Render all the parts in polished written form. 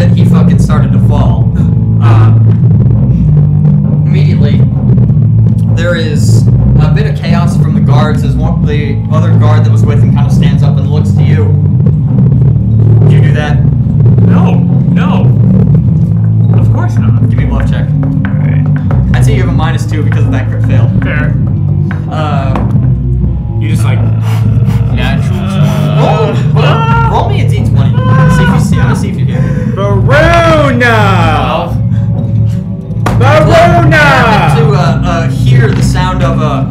and then he fucking started to fall. Immediately, there is a bit of chaos from the guards as one, the other guard that was with him kind of stands up and looks to you. Do you do that? No, no. Of course not. Give me a bluff check. Alright. I'd say you have a -2 because of that crit fail. Fair. You just like... natural. Roll me a d20. See if you hear it. Verona! Verona! To hear the sound of a...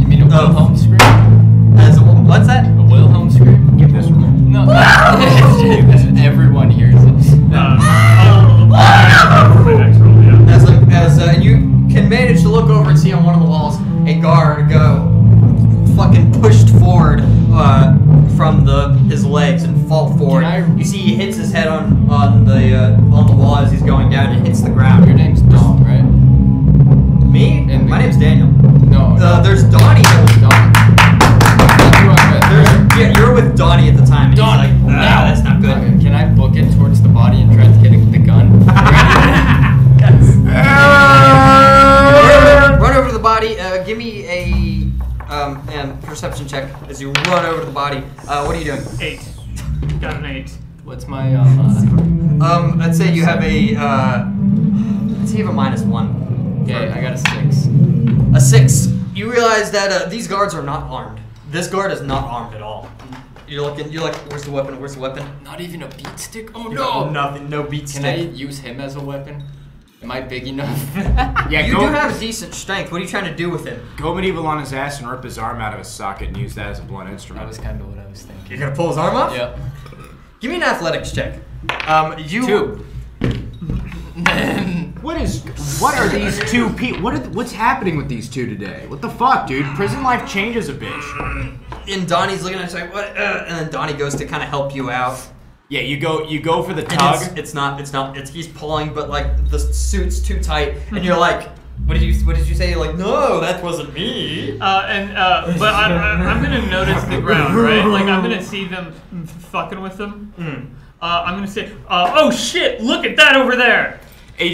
You mean a Wilhelm scream? What's that? A Wilhelm scream? Give this one. No. Everyone hears it. And you can manage to look over and see on one of the walls a guard go fucking pushed forward from his legs and fall forward. You see he hits his head on the wall as he's going down and hits the ground. Your name's Dom, right? Me? And my name's Daniel. No. There's Donnie. Yeah, you were with Donnie at the time. And Donnie. He's like, no, that's not good. Okay, can I book it towards the body and try to get it with the gun? Run over to the body. Give me a... and perception check as you run over to the body. What are you doing? 8. Got an 8. What's my I'd say you have a I'd say you have a -1. Okay, I got a 6. A 6. You realize that these guards are not armed. This guard is not armed at all. You're like, where's the weapon? Where's the weapon? Not even a beat stick. Oh no! Nothing. No beat stick. Can I use him as a weapon? Am I big enough? Yeah, you do have decent strength. What are you trying to do with it? Go medieval on his ass and rip his arm out of his socket and use that as a blunt instrument. That was kind of what I was thinking. You're gonna pull his arm off? Yep. Give me an athletics check. You. 2. What are these two people? What's happening with these two today? What the fuck, dude? Prison life changes a bitch. And Donnie's looking at us like, what? And then Donnie goes to kind of help you out. Yeah, you go for the tug. It's he's pulling, but like the suit's too tight, and you're like, what did you say? You're like, no, that wasn't me. But I'm gonna notice the ground, right? Like I'm gonna see them fucking with them. I'm gonna say, oh shit, look at that over there. And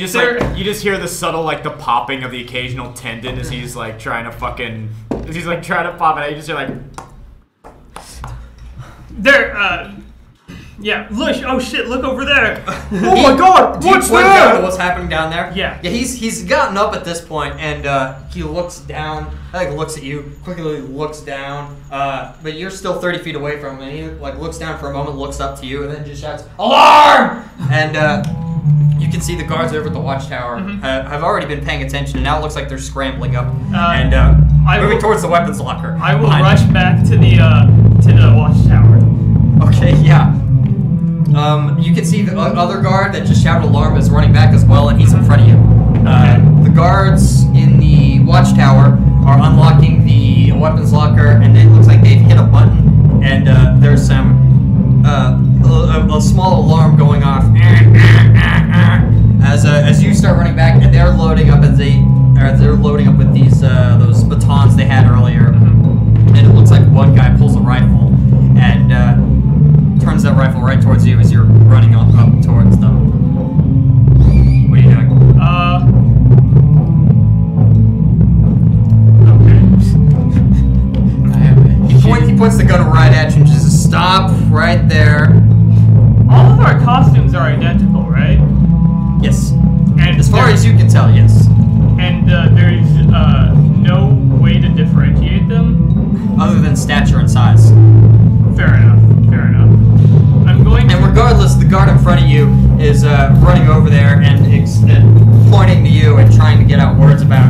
you just hear the subtle like the popping of the occasional tendon as he's like trying to pop it out. You just hear like there. Yeah, look! Oh shit! Look over there! Oh my God! What's that? What's happening down there? Yeah. Yeah. He's gotten up at this point, and he looks down. Looks at you. Quickly looks down. But you're still 30 feet away from him. And he looks down for a moment, looks up to you, and then just shouts, "Alarm!" And you can see the guards over at the watchtower have already been paying attention, and now it looks like they're scrambling up and moving towards the weapons locker. I will rush back to the watchtower. Okay. Yeah. You can see the other guard that just shouted alarm is running back as well, and he's in front of you. The guards in the watchtower are unlocking the weapons locker, and it looks like they've hit a button, and there's some a small alarm going off as you start running back, and they're loading up with these those batons they had earlier, and it looks like one guy pulls a rifle and. Turns that rifle right towards you as you're running up towards them. What are you doing? Okay. He points the gun right at you and just stop right there. All of our costumes are identical, right? Yes. And as far as you can tell, yes. And there's no way to differentiate them? Other than stature and size. Fair enough, fair enough. And regardless, the guard in front of you is running over there and pointing to you and trying to get out words about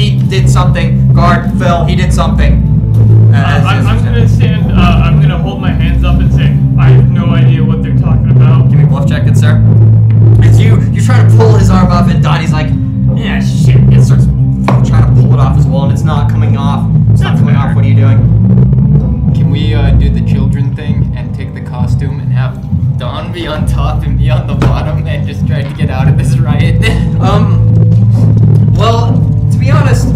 he did something, guard fell, he did something. I'm going to hold my hands up and say, I have no idea what they're talking about. Give me a bluff check, good sir. As you try to pull his arm off, and Donnie's like, yeah, shit. It starts trying to pull it off as well, and it's not coming off. It's not coming off. What are you doing? Can we do the children thing and take the costume and have Don be on top and me on the bottom and just try to get out of this riot? Well, to be honest,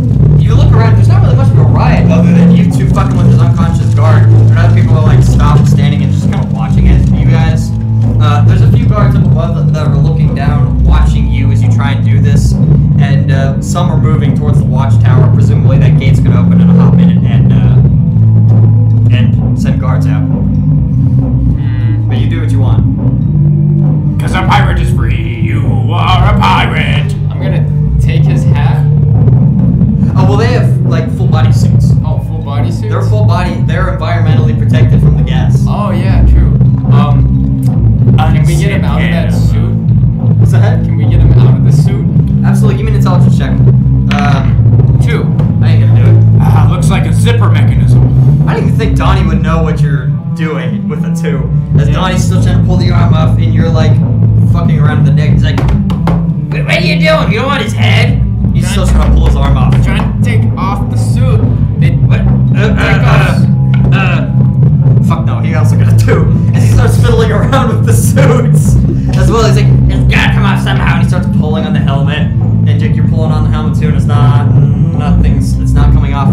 you look around, there's not really much of a riot other than you two fucking with this unconscious guard. And other people are like stopped standing and just kind of watching it. You guys, there's a few guards above the parts out. But you do what you want. Cause a pirate is free. You are a pirate. I'm gonna take his hat. Oh, well, they have like full body suits. Oh, full body suits? They're full body. They're environmentally protected from the gas. Oh yeah, true. Can we get him out of that suit? What's that? Can we get him out of the suit? Absolutely. Give me an intelligence check. 2. I ain't gonna do it. Ah, looks like a zipper mechanism. I didn't even think Donnie would know what you're doing with a 2. As Donnie's still trying to pull the arm off, and you're like fucking around the neck. He's like, wait, what are you doing? You don't want his head? He's still trying to pull his arm off. I'm trying to take off the suit. Fuck no, he also got a 2. And he starts fiddling around with the suits. As well, he's like, it's gotta come off somehow. And he starts pulling on the helmet. And Jake, you're pulling on the helmet too, and it's not, it's not coming off.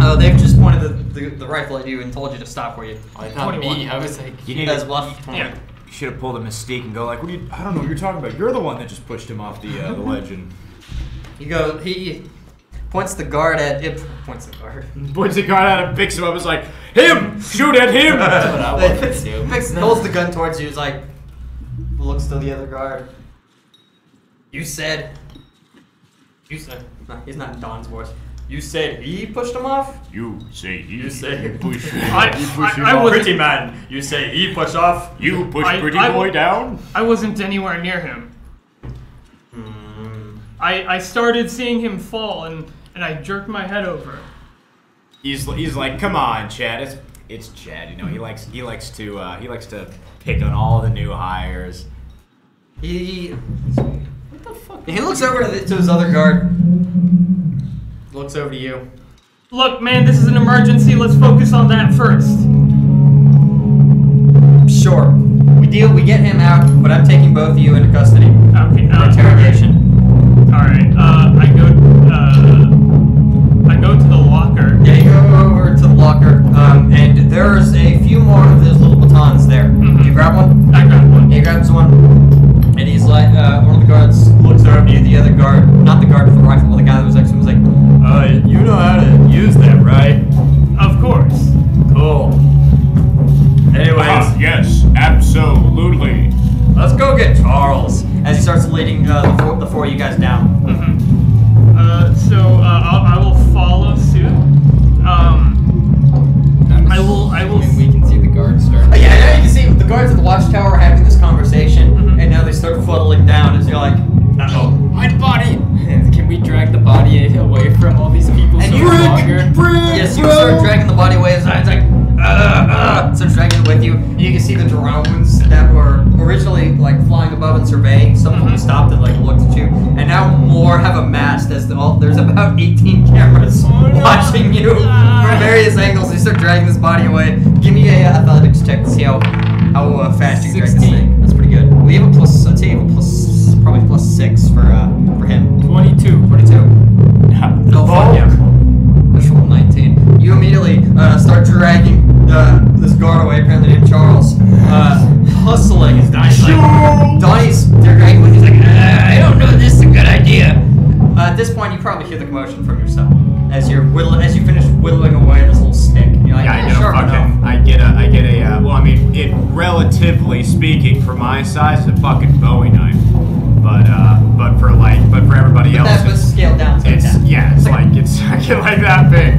Oh, they've just pointed the rifle at you and told you to stop for you. Not me, I was like, you need as bluff. Yeah. You should have pulled a Mystique and go like, what are you, I don't know what you're talking about. You're the one that just pushed him off the legend. You go, he points the guard at it. Points the guard. Points the guard at him, picks him up, is like, him! Shoot at him! That's what I wanted to do. Holds the gun towards you, is like, looks to the other guard. You said. You said. No, he's not in Don's voice. You said he pushed him off? You say he. You say he pushed him off. I was pretty man. You say he pushed off. You pushed pretty boy down? I wasn't anywhere near him. I started seeing him fall, and I jerked my head over. He's like, come on, Chad. It's Chad. You know, he likes to pick on all the new hires. What the fuck? He looks over to his other guard. Looks over to you. Look, man, this is an emergency. Let's focus on that first. Sure. We get him out, but I'm taking both of you into custody. Okay. For interrogation. Alright, I go to the locker. Yeah, you go over to the locker, and there's a few more of those little batons there. You grab one? I grabbed one. He grabs one, and he's like, one of the guards looks over to you, the other guard, not the guard with the rifle, but the guy that was next to him was like, you know how to use that, right? Of course. Cool. Anyways. Yes, absolutely. Let's go get Charles. As he starts leading the four of you guys down. I will follow suit. I will. And we can see the guards start. Yeah, you can see the guards at the watchtower having this conversation, and now they start fuddling down. As you're like, my body. Can we drag the body away from all these people? And you start dragging the body away. As I was like. So dragging it with you, and you can see the drones that were originally like flying above and surveying. Some of them stopped and like looked at you, and now more have amassed as there's about 18 cameras watching you from various angles. You start dragging this body away. Give me a athletics check to see how fast you can drag this thing. That's pretty good. We have a plus. I'd say you have a plus, probably plus 6 for him. 22. 22. Oh fuck yeah. That's roll 19. You immediately start dragging. This guard away, apparently named Charles, hustling. Is Donnie's like, they're dragging with you. He's like, I don't know if this is a good idea. At this point, you probably hear the commotion from yourself as you finish whittling away this little stick. And you're like, yeah, I know. I get a. Well, I mean, it relatively speaking, for my size, a fucking Bowie knife. But for everybody else, that's what's scaled down. It's like that big.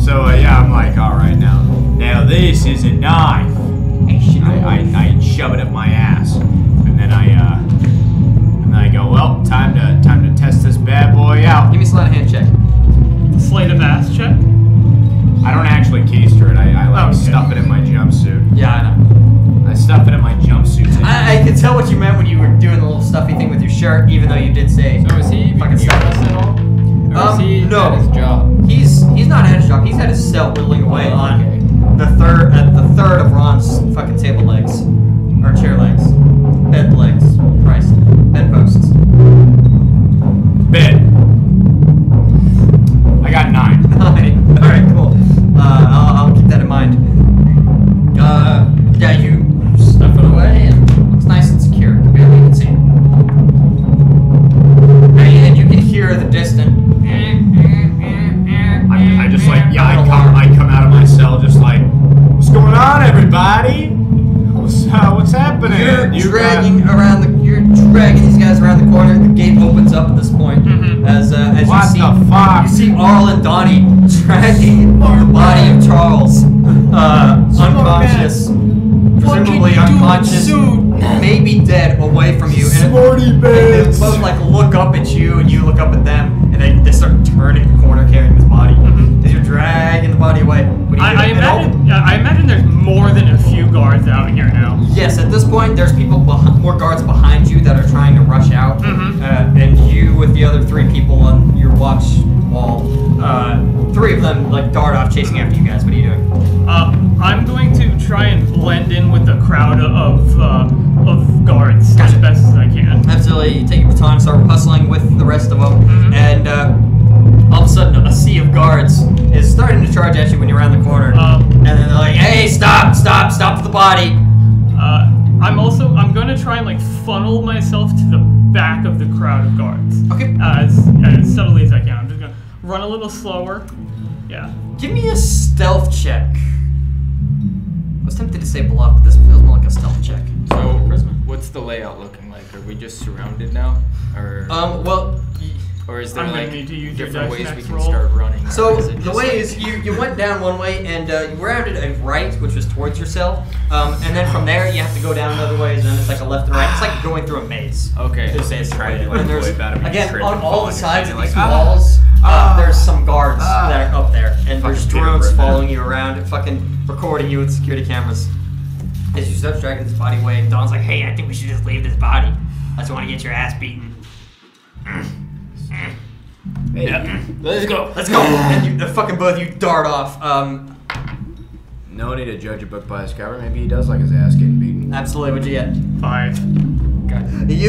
So I'm like, all right now. Now this is a knife. I shove it up my ass, and then I go, well, time to test this bad boy out. Give me a sleight of hand check. Sleight of ass check. I don't actually keister it. I stuff it in my jumpsuit. Yeah, I know. I stuff it in my jumpsuit. I could tell what you meant when you were doing the little stuffy thing with your shirt, even though you did say. So is he fucking stuff at all? No. At his job? He's not at his job. He's at his cell whittling away on. The third of Ron's fucking table legs, or chair legs, bed legs, Christ, bed posts. Bed. I got 9. 9. All right, cool. I'll keep that in mind. Yeah, you stuff it away, and it looks nice and secure. Can barely even see it. And you can hear the distant. I just like I come out of my cell. You're dragging these guys around the corner. The gate opens up at this point. As you see, you see Arl and Donnie dragging the body of Charles, unconscious, presumably unconscious, maybe dead, away from you. And they both like look up at you, and you look up at them, and they start turning the corner carrying this body. As you're dragging the body away. I imagine there's more than a few guards out here now. Yes, at this point, there's people, more guards behind you that are trying to rush out, and you with the other three people on your watch wall, three of them like dart off chasing after you guys. What are you doing? I'm going to try and blend in with the crowd of guards as best as I can. Absolutely, you take your baton, start hustling with the rest of them, and all of a sudden, a sea of guards is starting to charge at you when you're around the corner, and then they're like, "Hey, stop! Stop! Stop the body!" I'm gonna try and like funnel myself to the back of the crowd of guards. Okay. As subtly as I can. I'm just gonna run a little slower. Yeah. Give me a stealth check. I was tempted to say bluff, but this feels more like a stealth check. So, what's the layout looking like? Are we just surrounded now, or? Well. Or is there like different ways we can start running? So the way is you went down one way and you rounded a right, which was towards yourself, and then from there you have to go down another way, and then it's like a left and right. It's like going through a maze. Okay. Again, on all the sides of these walls, there's some guards that are up there, and there's drones following you around and fucking recording you with security cameras. As you start dragging this body away, Don's like, "Hey, I think we should just leave this body. I just want to get your ass beaten." Hey. Yep. Let's go. Let's go. And the fucking both of you dart off. No need to judge a book by its cover. Maybe he does like his ass getting beaten. Absolutely. What'd you get? 5. Okay.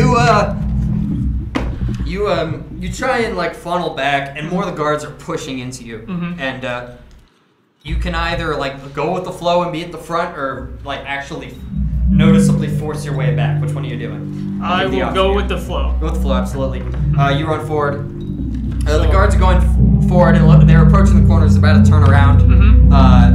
You try and like funnel back, and more of the guards are pushing into you, and you can either like go with the flow and be at the front, or like actually noticeably force your way back. Which one are you doing? I will go with the flow. Go with the flow, absolutely. You run forward. The guards are going forward, and they're approaching the corners, about to turn around. Are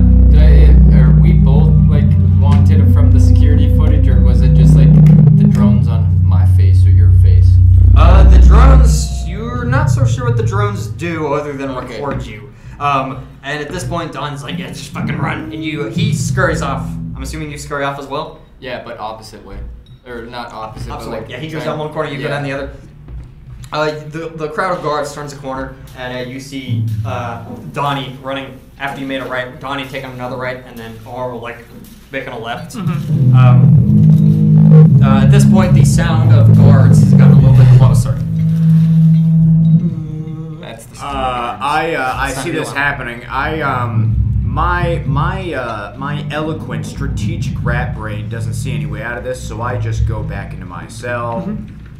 we both like wanted from the security footage, or was it just like the drones on my face or your face? The drones, you're not so sure what the drones do other than record you. And at this point, Don's like, "Yeah, just fucking run," and he scurries off. I'm assuming you scurry off as well. Yeah, but opposite way, or not opposite. But like, yeah, he goes down one corner, you go down the other. The crowd of guards turns a corner, and you see Donnie running after you made a right. Donnie taking another right, and then Arl like making a left. At this point, the sound of guards has gotten a little bit closer. That's the story. I see this happening. My eloquent, strategic rat brain doesn't see any way out of this, so I just go back into my cell.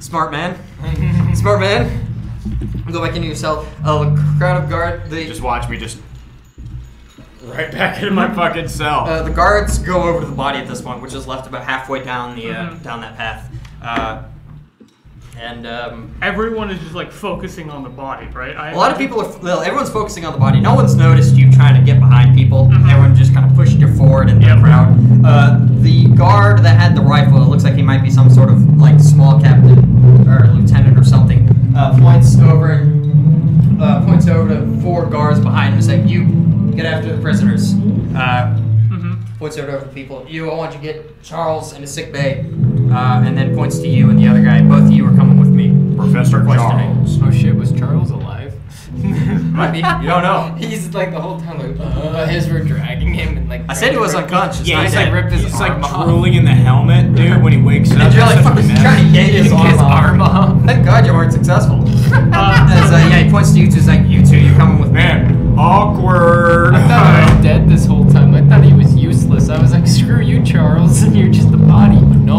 Smart man. Smart man. Go back into yourself. The crowd of guard. Just watch me just right back into my fucking cell. The guards go over to the body at this point, which is left about halfway down the down that path. And everyone is just like focusing on the body, right? Everyone's focusing on the body. No one's noticed you trying to get behind people. Everyone just kind of pushed you forward in the crowd. The guard that had the rifle, it looks like he might be some sort of like small captain or lieutenant or something, points over to four guards behind him, saying, "You get after the prisoners." Points over to people. "I want you to get Charles into sick bay," and then points to you and the other guy. "Both of you are coming with me." Professor Charles. Oh shit, was Charles alive? Might be. You don't know. He's like the whole time like, his were dragging him and like. I said he was unconscious. Yeah, he's like ripped his arm off. He's like drooling in the helmet, dude. When he wakes up, you're like fucking trying to yank his arm off. Thank God you weren't successful. He points to you two. He's like, "You two, you're coming with me." Man, awkward. I thought I was dead this whole time. I thought he was useless. I was like, "Screw you, Charles, and you're just the body." No.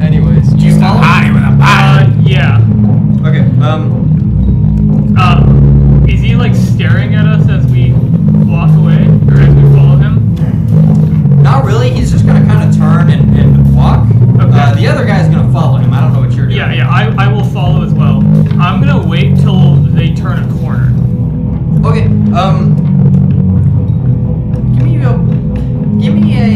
Anyways, just a body with a body. Yeah. Okay. Is he like staring at us as we walk away, or as we follow him? Not really. He's just gonna kind of turn and walk. Okay. The other guy's gonna follow him. I don't know what you're doing. Yeah. I will follow as well. I'm gonna wait till they turn a corner. Okay. Give me a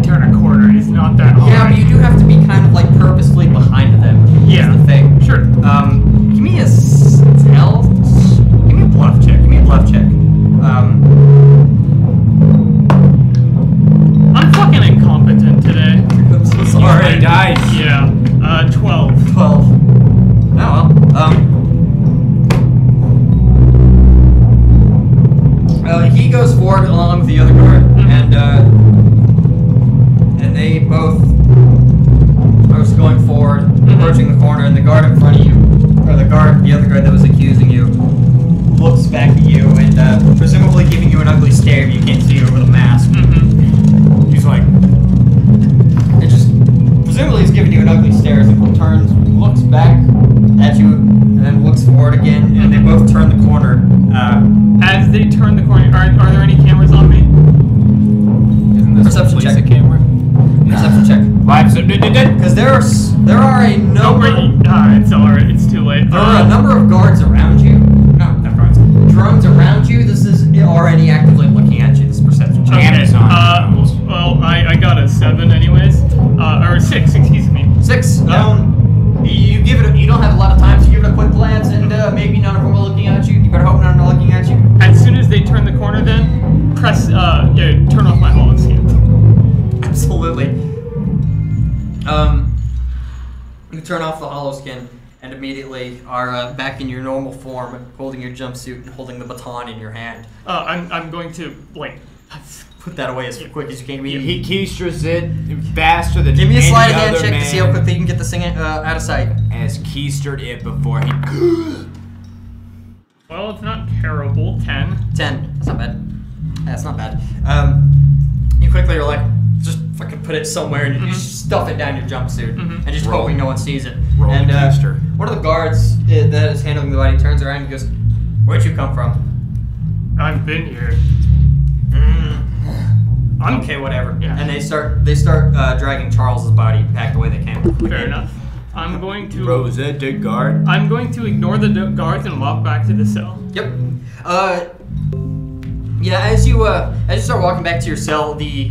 can turn a corner. It's not that hard. Yeah, but you do have to be kind of like purposefully behind them. Yeah. That's the thing. Sure. Give me a stealth. Give me a bluff check. Give me a bluff check. I'm fucking incompetent today. I'm so sorry. You died. Yeah. 12. 12. Oh well. He goes forward along with the other guard, and they both are going forward, approaching the corner, and the guard in front of you, or the other guard that was accusing you, looks back at you and presumably giving you an ugly stare if you can't see over the mask. Mm-hmm. He's like, it just presumably he's giving you an ugly stare. As he turns, looks back at you, and then looks forward again, and they both turn the corner. As they turn the corner, are there any cameras on me? Isn't this perception check? A camera? Perception check. Why? Because there are a number. It's alright. It's too late. There are a number of guards around you. No, not guards. Drones around you. This is already actively looking at you. This perception check. Okay. Well, I got a 7 anyways. Or 6. Excuse me. 6. Yeah. You give it. You don't have a lot of time, so give it a quick glance, and maybe none of them are looking at you. You better hope none of them are looking at you. As soon as they turn the corner, then press. Turn off my holo skin. Absolutely. You turn off the holo skin, and immediately are back in your normal form, holding your jumpsuit and holding the baton in your hand. I'm going to like put that away as quick as you can. He keisters it faster than. Give me a sleight of hand check to see how quickly you can get this thing out of sight. As keistered it before he. Well, it's not terrible. 10. That's not bad. That's not bad. You quickly are like, just fucking put it somewhere and you just stuff it down your jumpsuit and just hoping no one sees it. Roll and keister. One of the guards that is handling the body turns around and goes, "Where'd you come from?" I've been here. I'm okay, whatever. Yeah. And they start dragging Charles's body back the way they can. Fair enough. I'm going to Rosetta guard. I'm going to ignore the guards and walk back to the cell. Yep. Yeah. As you start walking back to your cell, the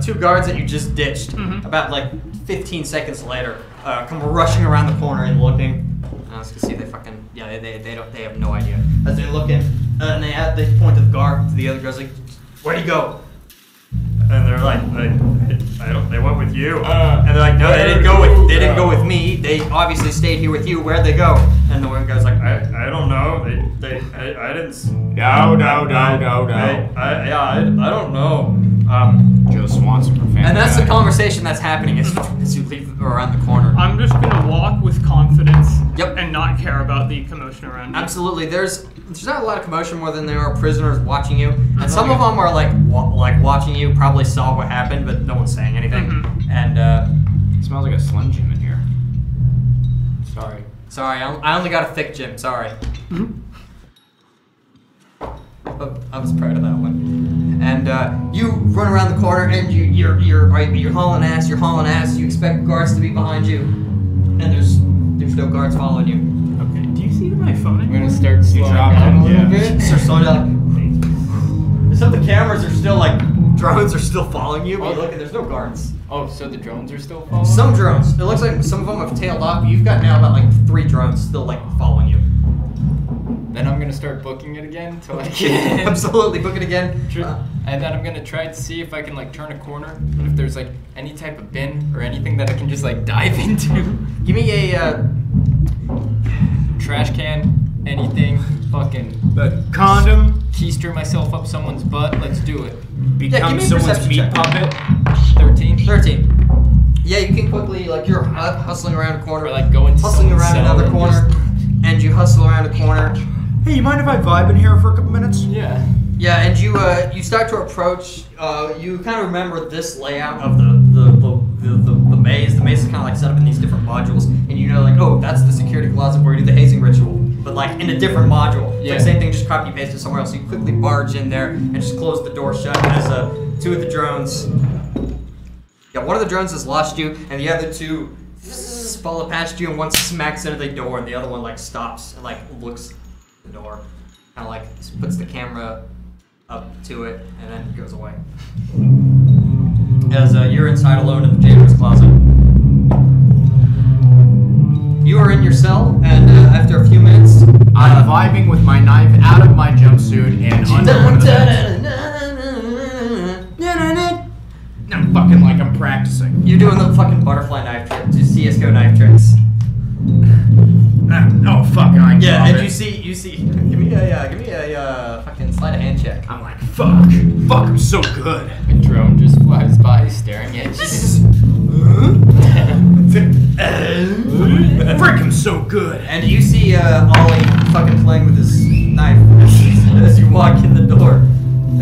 two guards that you just ditched about like 15 seconds later come rushing around the corner and looking. I was gonna see they fucking they have no idea as they look in and they point to the guard to the other guards like, "Where'd he go?" And they're like, I don't. They went with you. And they're like, no, they didn't go with. They didn't go with me. They obviously stayed here with you. Where'd they go? And the one guy's like, I don't know. I didn't. No. I don't know. Joe Swanson. And that's the conversation that's happening as you leave around the corner. I'm just gonna walk with confidence. Yep. And not care about the commotion around me. Absolutely. There's not a lot of commotion more than there are prisoners watching you, and some of them are like watching you. Probably saw what happened, but no one's saying anything. And it smells like a Slim Jim in here. Sorry. I only got a thick Jim. Sorry. I was proud of that one. And you run around the corner, and you're hauling ass. You expect guards to be behind you, and there's no guards following you. Okay. Do you see my phone? We're gonna start slowing down a little bit. Start slowing down. So the cameras are still like. Drones are still following you, but look, there's no guards. Oh, so the drones are still following? Some drones. It looks like some of them have tailed off. You've got now about like 3 drones still like following you. Then I'm gonna start booking it again until I can. Absolutely, book it again. Sure. And then I'm gonna try to see if I can like turn a corner, and if there's like any type of bin or anything that I can just like dive into. Give me a trash can, anything, fucking. The condom. Keister myself up someone's butt. Let's do it. Become someone's meat puppet. 13. Yeah, you can quickly, like, you're hustling around a corner. Or, like, going hustling around another corner. And you hustle around a corner. Hey, you mind if I vibe in here for a couple minutes? Yeah. Yeah, and you start to approach. You kind of remember this layout of the maze. The maze is kind of, like, set up in these different modules. And you know, like, oh, that's the security closet where we do the hazing ritual. But like in a different module. It's like the same thing, just copy paste it somewhere else. So you quickly barge in there and just close the door shut as two of the drones. Yeah, one of the drones has lost you, and the other two follow past you, and one smacks into the door, and the other one like stops and like looks at the door, kind of like puts the camera up to it, and then goes away. as you're inside alone in the jailer's closet. You are in your cell, and after a few minutes... I'm vibing with my knife out of my jumpsuit and under one of the beds. I'm fucking like I'm practicing. You're doing the fucking butterfly knife tricks, your CSGO knife tricks. Oh fuck, I yeah, and it. you see, give me a fucking sleight of hand check. I'm like, fuck, I'm so good. A drone just flies by staring at you. Frick, I'm so good. And you see Ollie fucking playing with his knife as you walk in the door.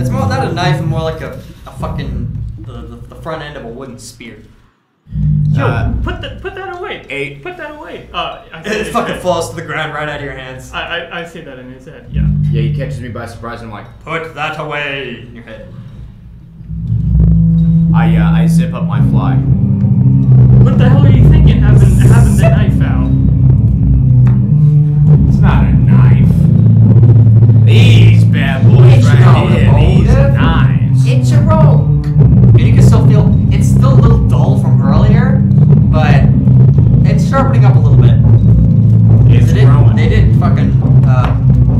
It's more not a knife, more like a fucking, the front end of a wooden spear. Yo, put that away. Put that away. It fucking falls to the ground right out of your hands. I see that in his head. Yeah. Yeah, he catches me by surprise, and I'm like, put that away in your head. I zip up my fly. What the hell are you thinking? Having the knife out? It's not a knife. These bad boys it's right here. These knives. It's a rope. And you can still feel it's still a little dull from earlier, but it's sharpening up a little bit. It's growing. They didn't fucking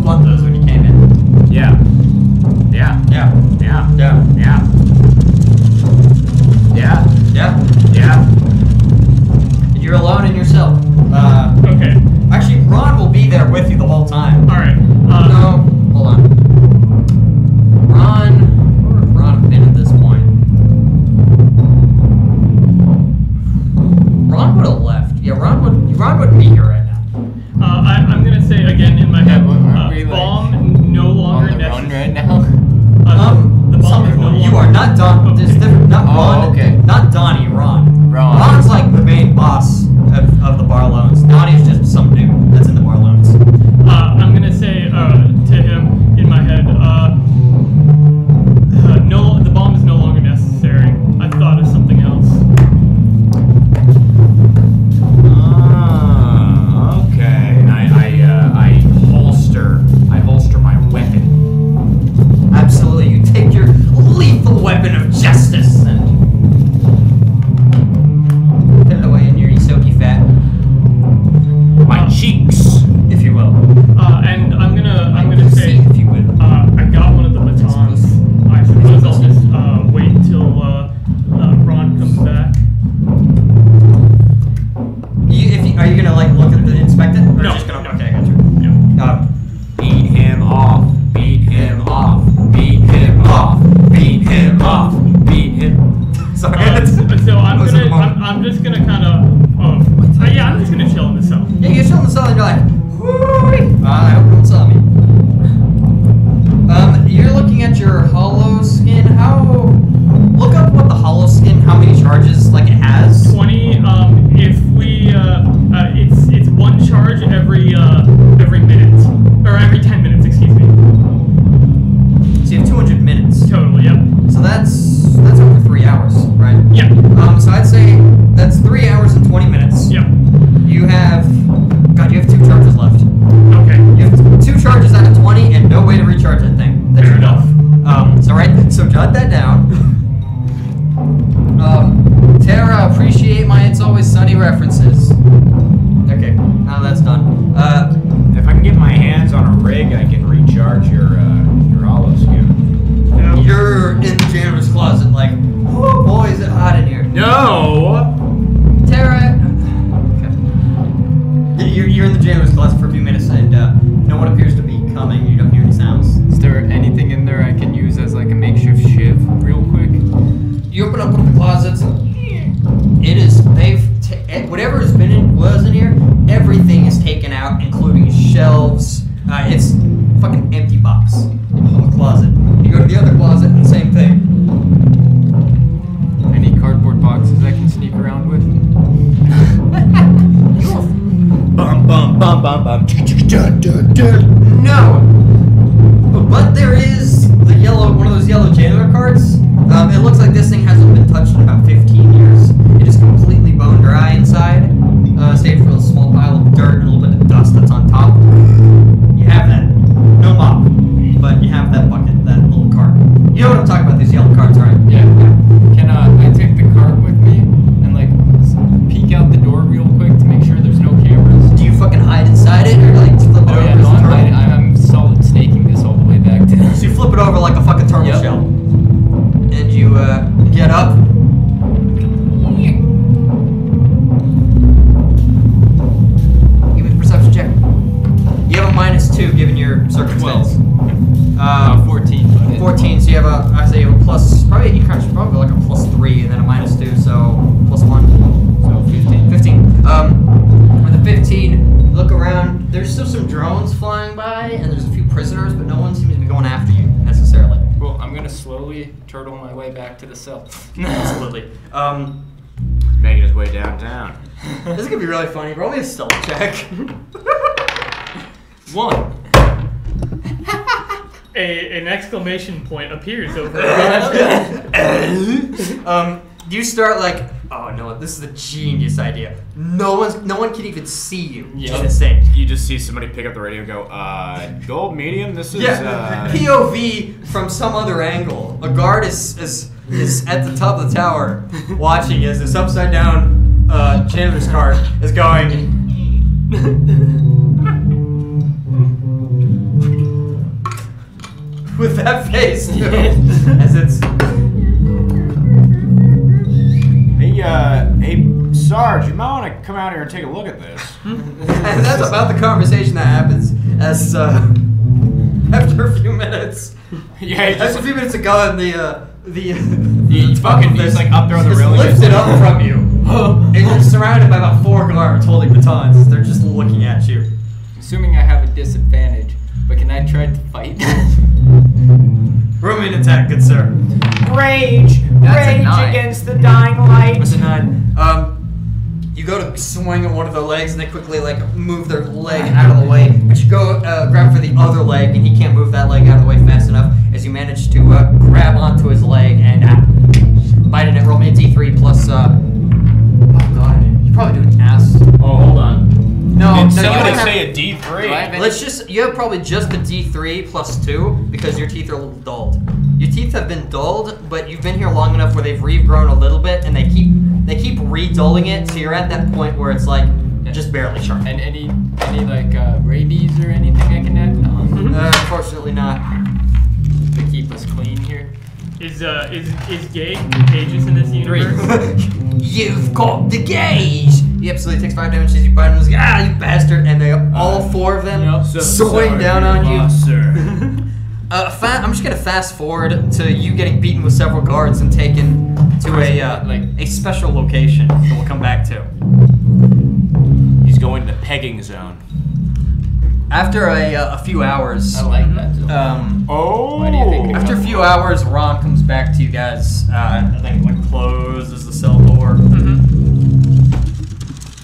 blunt those when you came in. Yeah. You're alone in yourself. Okay. Actually, Ron will be there with you the whole time. All right. No, hold on. Ron have been at this point. Ron would have left. Yeah, Ron would be here right now. I'm gonna say again in my head. Bomb no longer on the run right now. The bomb is no longer. You are not Don. Okay. There's different. Not Ron. Okay. Not Donnie. Ron. Ron's like the main boss of the bar loans. Donnie's just some dude that's in the bar loans. I'm gonna say to him in my head. No, the bomb is no longer necessary. I thought of something else. I holster my weapon. Absolutely, you take your lethal weapon of justice and put it away in your Isoki fat. My cheeks, if you will. And I'm gonna say, if you will. I got one of the batons. I suppose I'll just wait until Ron comes back. Are you gonna like look at the inspect it? Or no. Just gonna, okay, I got you. Yeah. Beat him off. Beat him off. Beat him off. Beat him off. Beat him. Sorry. So I'm just gonna kind of. Yeah, I'm just gonna chill in the cell. Yeah, you chill in the cell and you're like, whoo! I hope no one saw me. You're looking at your hollow skin. Look up what the hollow skin. How many charges like it has? 20. If we, it's one charge every minute or every 10 minutes. Excuse me. So you have 200 minutes. Totally. Yep. So that's over 3 hours, right? Yeah. So I'd say that's 3 hours and 20 minutes. Yep. You have. God, you have 2 charges left. Okay. You have 2 charges out of 20 and no way to recharge that thing. That's fair enough. So jot that down. Tara, appreciate my It's Always Sunny references. Okay, now that's done. If I can get my hands on a rig, I can recharge your olive skin. No. You're in the janitor's closet like, oh boy, is it hot in here. No! Tara... Okay. You're in the janitor's closet for a few minutes and no one appears to be coming. You don't hear any sounds. Is there anything in there I can use as like a makeshift shiv real quick? You open up one of the closets. It is whatever has been was in here. Everything is taken out, including shelves. It's a fucking empty box in the whole closet. You go to the other closet, and same thing. Any cardboard boxes I can sneak around with? Bum bum bum bum bum. No, but there is the yellow one of those yellow jailer cards. It looks like this thing hasn't been touched in about 15 years. It is completely bone dry inside, save for a small pile of dirt and a little bit of dust that's on top. You have that. No mop, but you have that bucket, that little card. You know what I'm talking about, these yellow cards, right? Yeah. Can I take I say a plus, probably you catch probably like a +3 and then a -2, so +1, so 15. 15. With a 15, look around. There's still some drones flying by, and there's a few prisoners, but no one seems to be going after you necessarily. Well, I'm gonna slowly turtle my way back to the cell. Absolutely. Making his way downtown. This is gonna be really funny. Roll me a stealth check. 1. An exclamation point appears over. You start like, oh no, this is a genius idea. No one can even see you. Yep. It's insane. You just see somebody pick up the radio and go, gold medium. This is POV from some other angle. A guard is at the top of the tower watching as this upside down janitor's cart is going. With that face, too. As it's... Hey, Sarge, you might want to come out here and take a look at this. And that's about the conversation that happens as, after a few minutes. Yeah, just a few minutes ago, and the fucking thing's like up there on the railing. Lifted up from you. And you're surrounded by about 4 guards holding batons. They're just looking at you. Assuming I have a disadvantage, but can I try to fight? Roaming attack, good sir. Rage! Rage against the dying light. That's a 9. You go to swing at one of their legs, and they quickly like move their leg out of the way. But you go grab for the other leg, and he can't move that leg out of the way fast enough. As you manage to grab onto his leg and bite it. Roll me a D3 plus. Oh god, you probably do an ass. Oh, hold on. No, somebody say a D3. Let's just, you have probably just a D3 plus 2 because your teeth are a little dulled. Your teeth have been dulled, but you've been here long enough where they've regrown a little bit, and they keep redulling it, so you're at that point where it's like just barely sharp. And any like rabies or anything I can add? No, unfortunately not. To keep us clean here. Is gay contagious in this universe? 3. You've caught the gauge. He absolutely takes 5 damage as you bite him. He's like, ah, you bastard! And they all 4 of them swing down on you. Sir. I'm just gonna fast forward to you getting beaten with several guards and taken to a special location that we'll come back to. He's going to the pegging zone. After a few hours, I like that. Why do you think after a few hours, Ron comes back to you guys. I think like closes the cell door. Mm-hmm.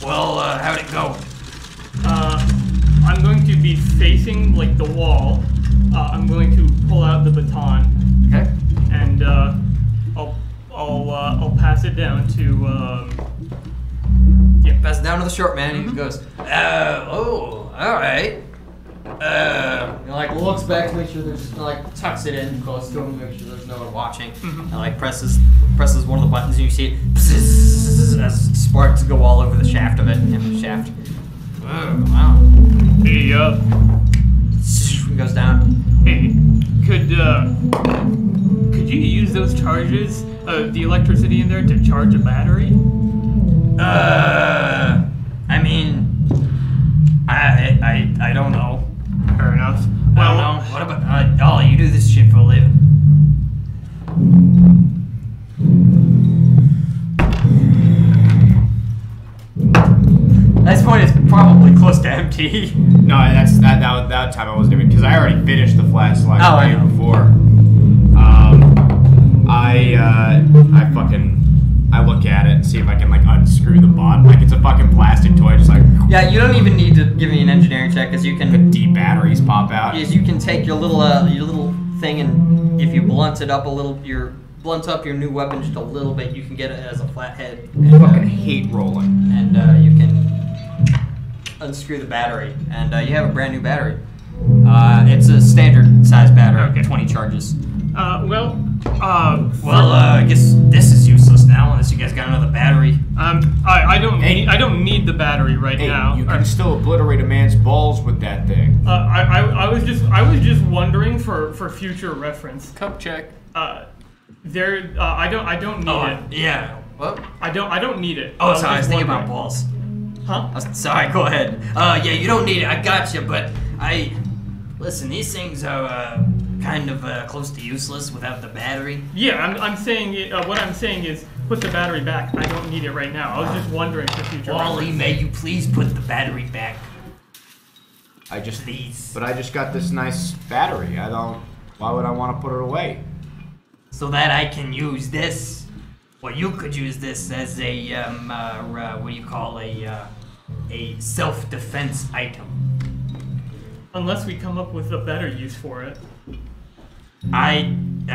Well, how'd it go? I'm going to be facing like the wall. I'm going to pull out the baton. Okay. And I'll pass it down to. Pass it down to the short man. Mm-hmm. He goes, all right. And like looks back to make sure there's like tucks it in close to him to make sure there's no one watching. Mm-hmm. And like presses one of the buttons and you see it as sparks go all over the shaft of it. Oh wow. Hey it goes down. Hey, could you use those charges of the electricity in there to charge a battery? I mean. I don't know. Fair enough. Well, I don't know. What about Ollie? You do this shit for a living. This point is probably close to empty. No, that time I wasn't even because I already finished the flashlight before. I fucking. I look at it and see if I can, like, unscrew the bottom. Like, it's a fucking plastic toy, just like... Yeah, you don't even need to give me an engineering check, because you can... The D batteries pop out. Yes, you can take your little thing, and if you blunt it up a little, blunt up your new weapon just a little bit, you can get it as a flathead. I fucking hate rolling. And, you can unscrew the battery, and, you have a brand new battery. It's a standard size battery, okay. 20 charges. I guess this is useless now unless you guys got another battery. I don't need the battery right now. You can still obliterate a man's balls with that thing. I was just wondering for future reference. Cup check. I don't need it. Yeah. What? I don't need it. Oh, sorry. I was thinking about balls. Huh? Sorry. Go ahead. Yeah, you don't need it. I got you, but listen. These things are. Kind kind of close to useless without the battery? Yeah, I'm saying, what I'm saying is, put the battery back. I don't need it right now. I was just wondering for future. Wally, may you please put the battery back? I just... Please. But I just got this nice battery. I don't... Why would I want to put it away? So that I can use this. Well, you could use this as a, what do you call a self-defense item. Unless we come up with a better use for it. I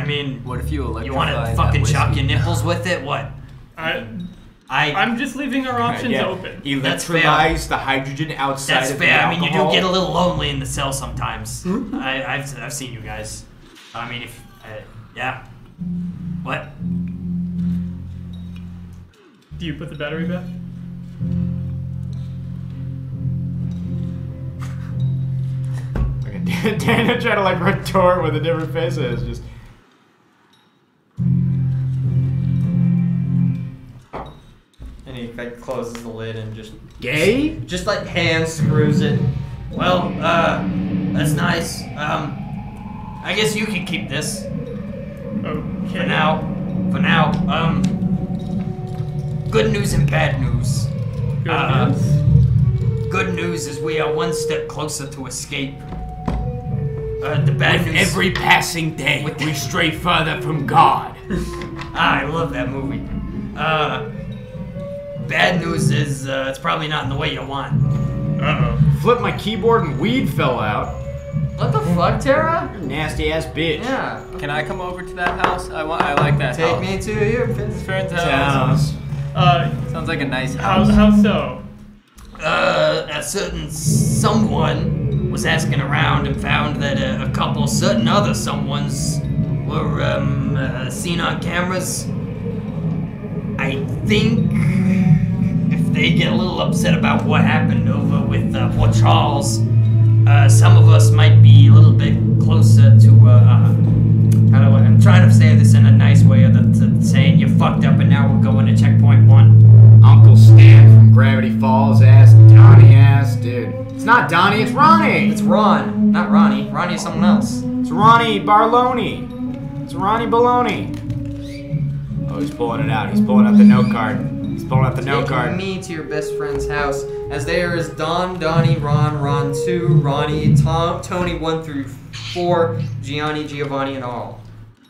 mean... What if you electrify? You want to fucking chop your nipples with it? What? I'm just leaving our options open. Electrolyze the hydrogen outside of the alcohol. I mean, you do get a little lonely in the cell sometimes. Mm-hmm. I've seen you guys. I mean, if... yeah. What? Do you put the battery back? Okay, Dana tried to like retort with a different face. It's just... And he like closes the lid and just... Gay? Just like hand screws it. Well, that's nice. I guess you can keep this. Okay. For now, good news and bad news. Good news is we are one step closer to escape. The bad news... Every passing day, we stray further from God. I love that movie. Bad news is it's probably not in the way you want. Uh-oh. Flipped my keyboard and weed fell out. What the fuck, Tara? You're a nasty ass bitch. Yeah. Can I come over to that house? I like that house. Take me to your parents' house. Sounds like a nice house. How so? A certain someone was asking around and found that a couple certain other someones were seen on cameras. I think if they get a little upset about what happened over with poor Charles, some of us might be a little bit closer to, I'm trying to say this in a nice way, other than saying you fucked up and now we're going to checkpoint one. Uncle Stan from Gravity Falls ass, Donnie ass, dude. It's not Donnie, it's Ronnie! It's Ron, not Ronnie. Ronnie is someone else. It's Ronnie Barloni. It's Ronnie Baloney. Oh, he's pulling it out. He's pulling out the note card. He's pulling out the note card. Take me to your best friend's house, as there is Don, Donnie, Ron, Ron 2, Ronnie, Tom, Tony 1 through 4, Gianni, Giovanni, and all.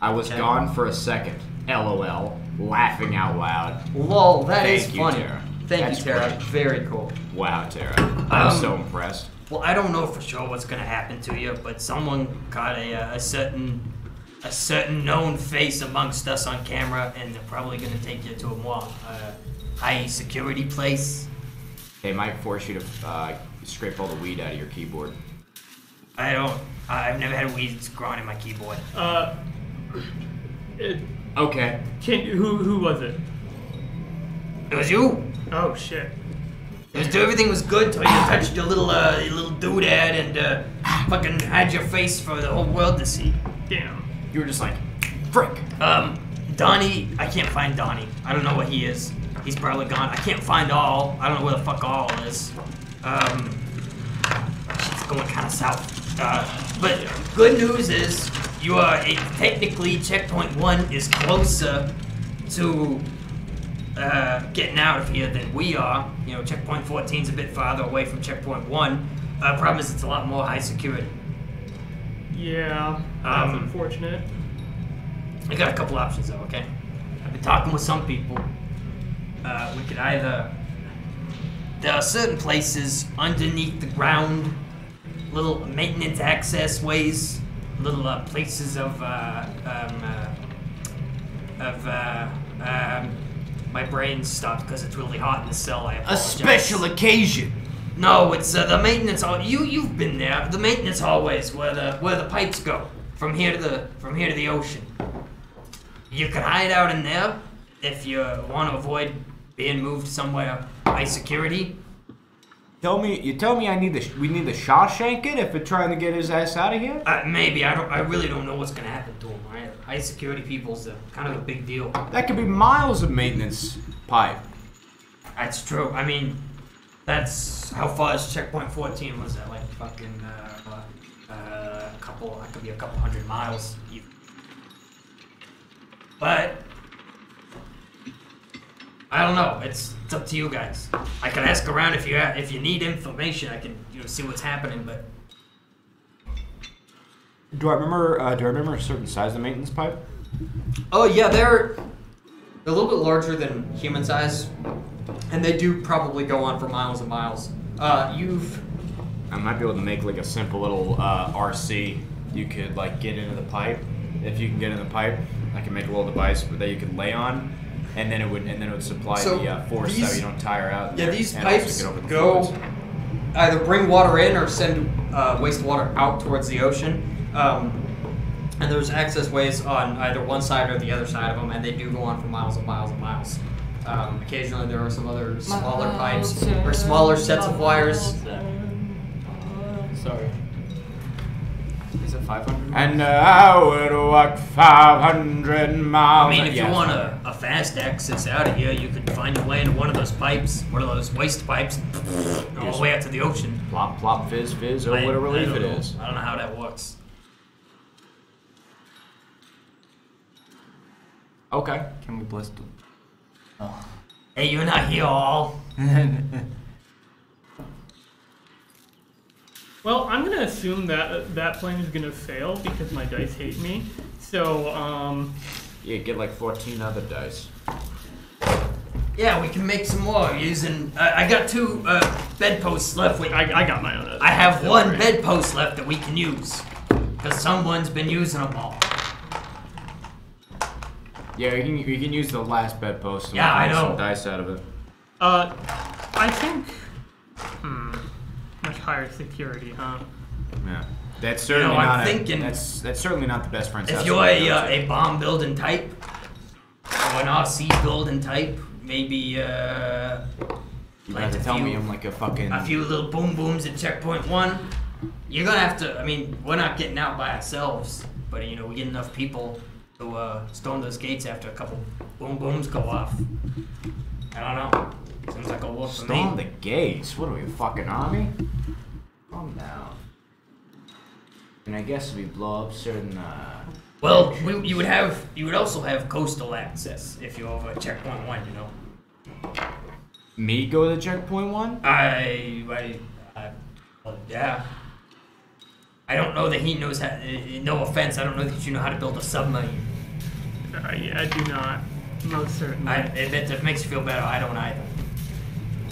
I was gone for a second. LOL. Laughing out loud. Lol, that is funny. Thank you, Tara. Great. Very cool. Wow, Tara. I'm so impressed. Well, I don't know for sure what's going to happen to you, but someone got a certain known face amongst us on camera, and they're probably going to take you to a more high security place. They might force you to scrape all the weed out of your keyboard. I don't. I've never had weed growing in my keyboard. Okay. Who was it? It was you. Oh shit. Everything was good till you touched your little doodad and fucking had your face for the whole world to see. Damn. You were just like, frick. Donnie. I can't find Donnie. I don't know what he is. He's probably gone. I can't find all. I don't know where the fuck all is. It's going kind of south. But good news is you are technically checkpoint one is closer to getting out of here than we are. You know, checkpoint 14's a bit farther away from checkpoint one. Problem is, it's a lot more high security. Yeah, that's unfortunate. I got a couple options though. Okay, I've been talking with some people. We could either... There are certain places underneath the ground, little maintenance access ways, little places my brain stopped because it's really hot in the cell, I apologize. A special occasion! No, it's the maintenance hall. You've been there. The maintenance hallways where the pipes go from here to the ocean. You could hide out in there if you want to avoid being moved somewhere by security. You tell me we need to Shawshank it if we're trying to get his ass out of here? Maybe. I really don't know what's going to happen to him. High security people's kind of a big deal. That could be miles of maintenance pipe. That's true. I mean, that's how far is checkpoint 14 was that? Like fucking it could be a couple hundred miles even. But I don't know. It's up to you guys. I can ask around if you need information. I can see what's happening. But do I remember? Do I remember a certain size of maintenance pipe? Oh yeah, they're a little bit larger than human size, and they do probably go on for miles and miles. I might be able to make like a simple little RC. You could like get into the pipe. If you can get in the pipe, I can make a little device that you can lay on, and then it would supply so the force so you don't tire out. Yeah, these pipes go either bring water in or send wastewater out towards the ocean. And there's access ways on either one side or the other side of them, and they do go on for miles and miles and miles. Occasionally there are some other smaller pipes or smaller sets of wires. Sorry. Is it 500 miles? And I would walk 500 miles. I mean, if you want a fast exit out of here, you could find your way into one of those pipes, one of those waste pipes, all the way out to the ocean. Plop, plop, fizz, fizz, oh, what a relief it is. I don't know how that works. Okay. Can we bless them? Oh. Hey, you're not here all. Well, I'm going to assume that that plan is going to fail because my dice hate me. So, yeah, get like 14 other dice. Yeah, we can make some more using... I got 2 bedposts left. I got my own. I have one bedpost left that we can use. Because someone's been using them all. Yeah, you can use the last bedpost to make some dice out of it. I think... Much higher security, huh? Yeah, that's certainly that's certainly not the best friend. If you're a bomb building type or an RC building type, maybe you like to tell me I'm like a few little boom booms at checkpoint 1. You're gonna have to. I mean, we're not getting out by ourselves, but we get enough people to storm those gates after a couple boom booms go off. I don't know. Sounds like a wolf to me. Storm the gates? What are we, a fucking army? Calm down. And I guess we blow up certain, well, you would also have coastal access if you're over at checkpoint 1, Me go to checkpoint 1? Yeah. I don't know that he knows how, no offense, I don't know that you know how to build a submarine. Yeah, I do not. Most certainly. If it makes you feel better, I don't either.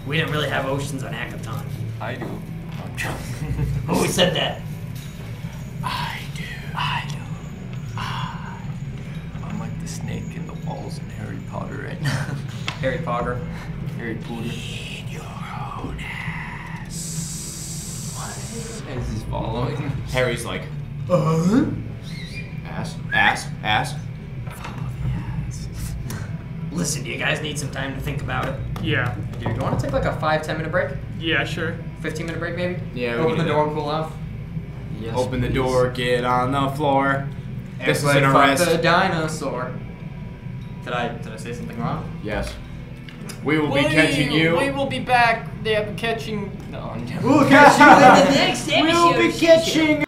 We didn't really have oceans on Hackathon. I do. Who said that? I do. I do. I do. I'm like the snake in the walls in Harry Potter right now. Harry Potter. Harry Potter. Eat your own ass. What? As he's following. Harry's like, uh-huh. Ass, ass, ass. Follow the ass. Listen, do you guys need some time to think about it? Yeah. Do you want to take like a 5-10 minute break? Yeah, sure. 15 minute break maybe? Yeah. Open the door and cool off. Yes, open the door, get on the floor. This is an arrest. Fuck the dinosaur. Did I say something wrong? Yes. We will be catching you. We will be back. They're catching. No, I'm done. We'll catch you in the next episode. We'll be catching.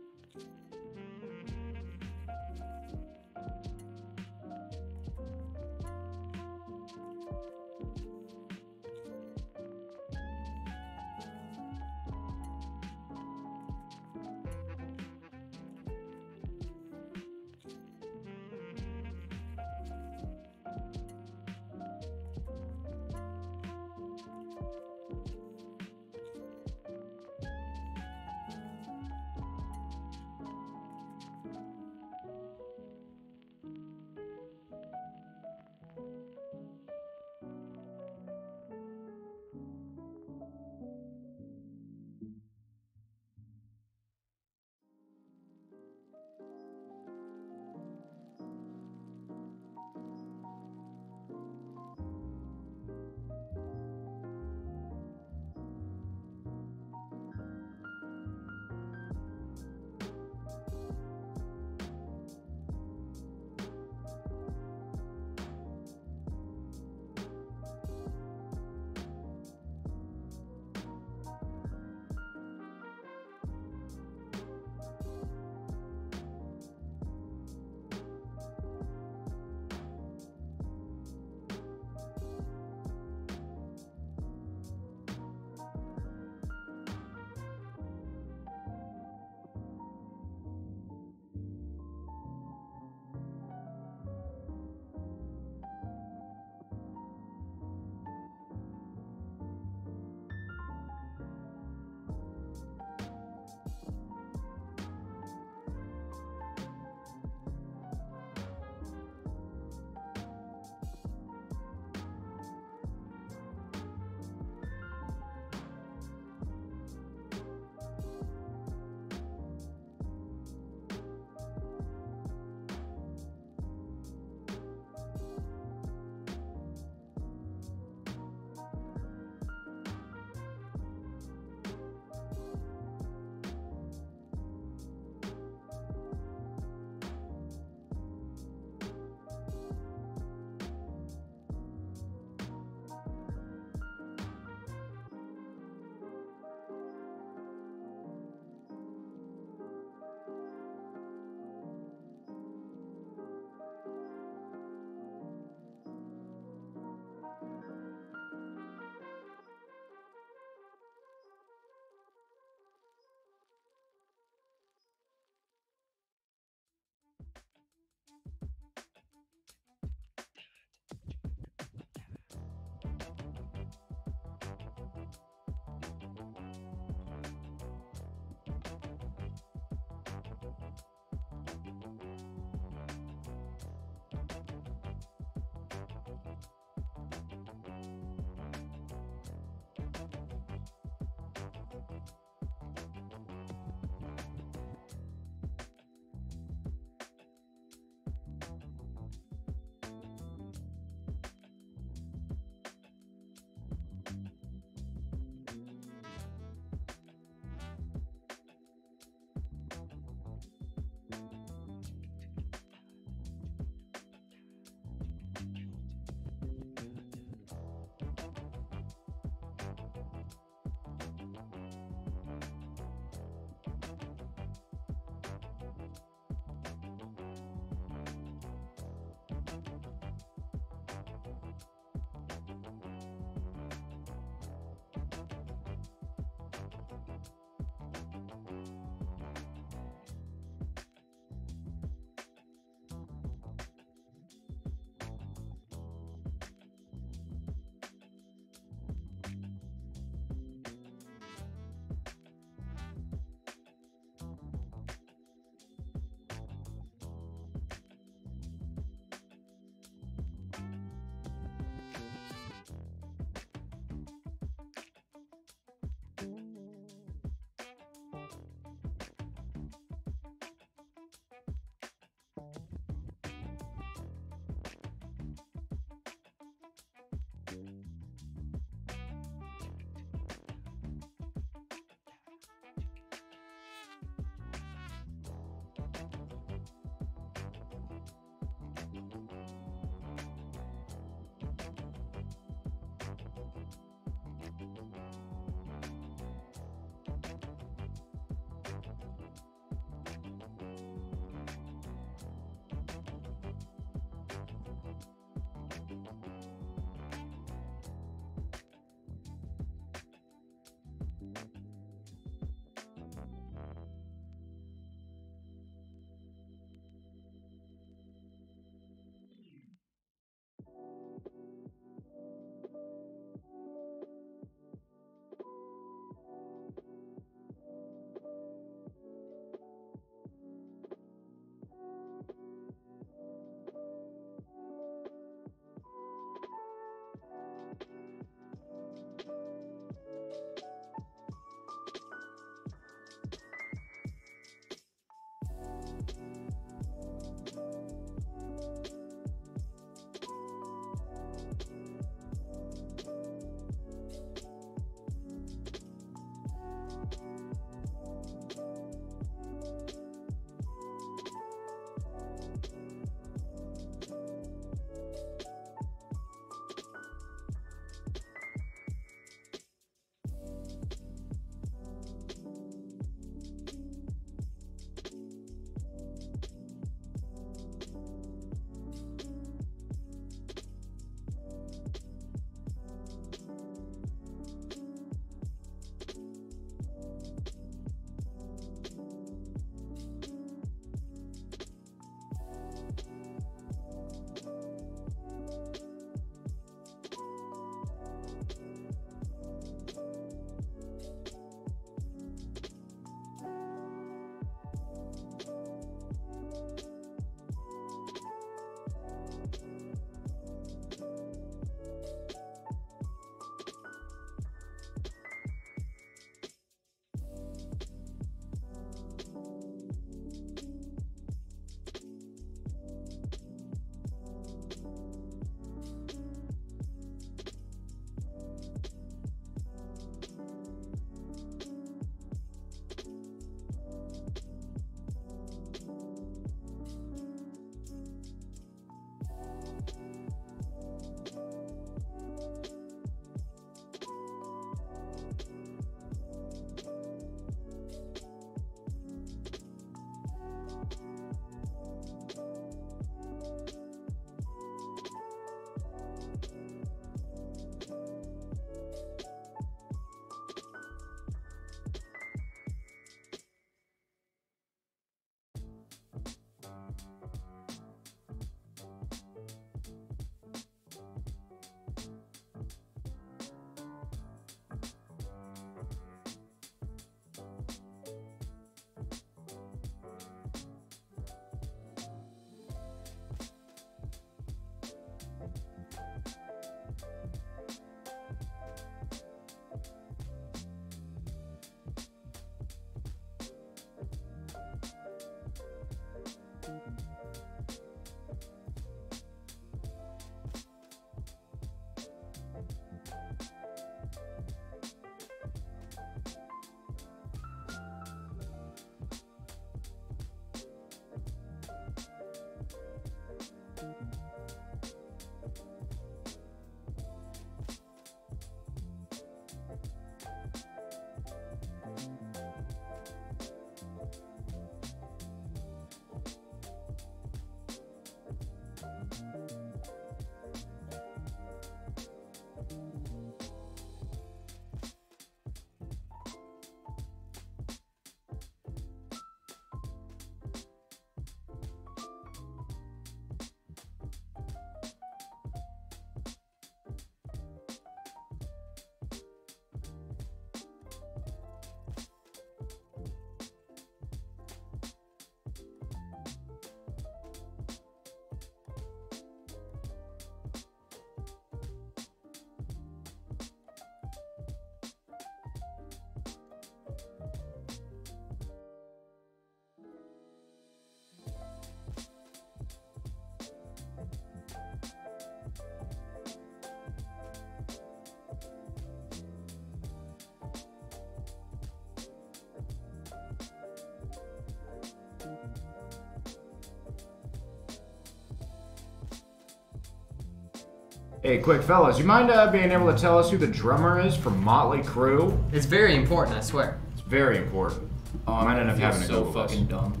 Hey, quick fellas, you mind being able to tell us who the drummer is for Motley Crue? It's very important, I swear. It's very important. Oh, I might end up having to Google this. Fucking dumb.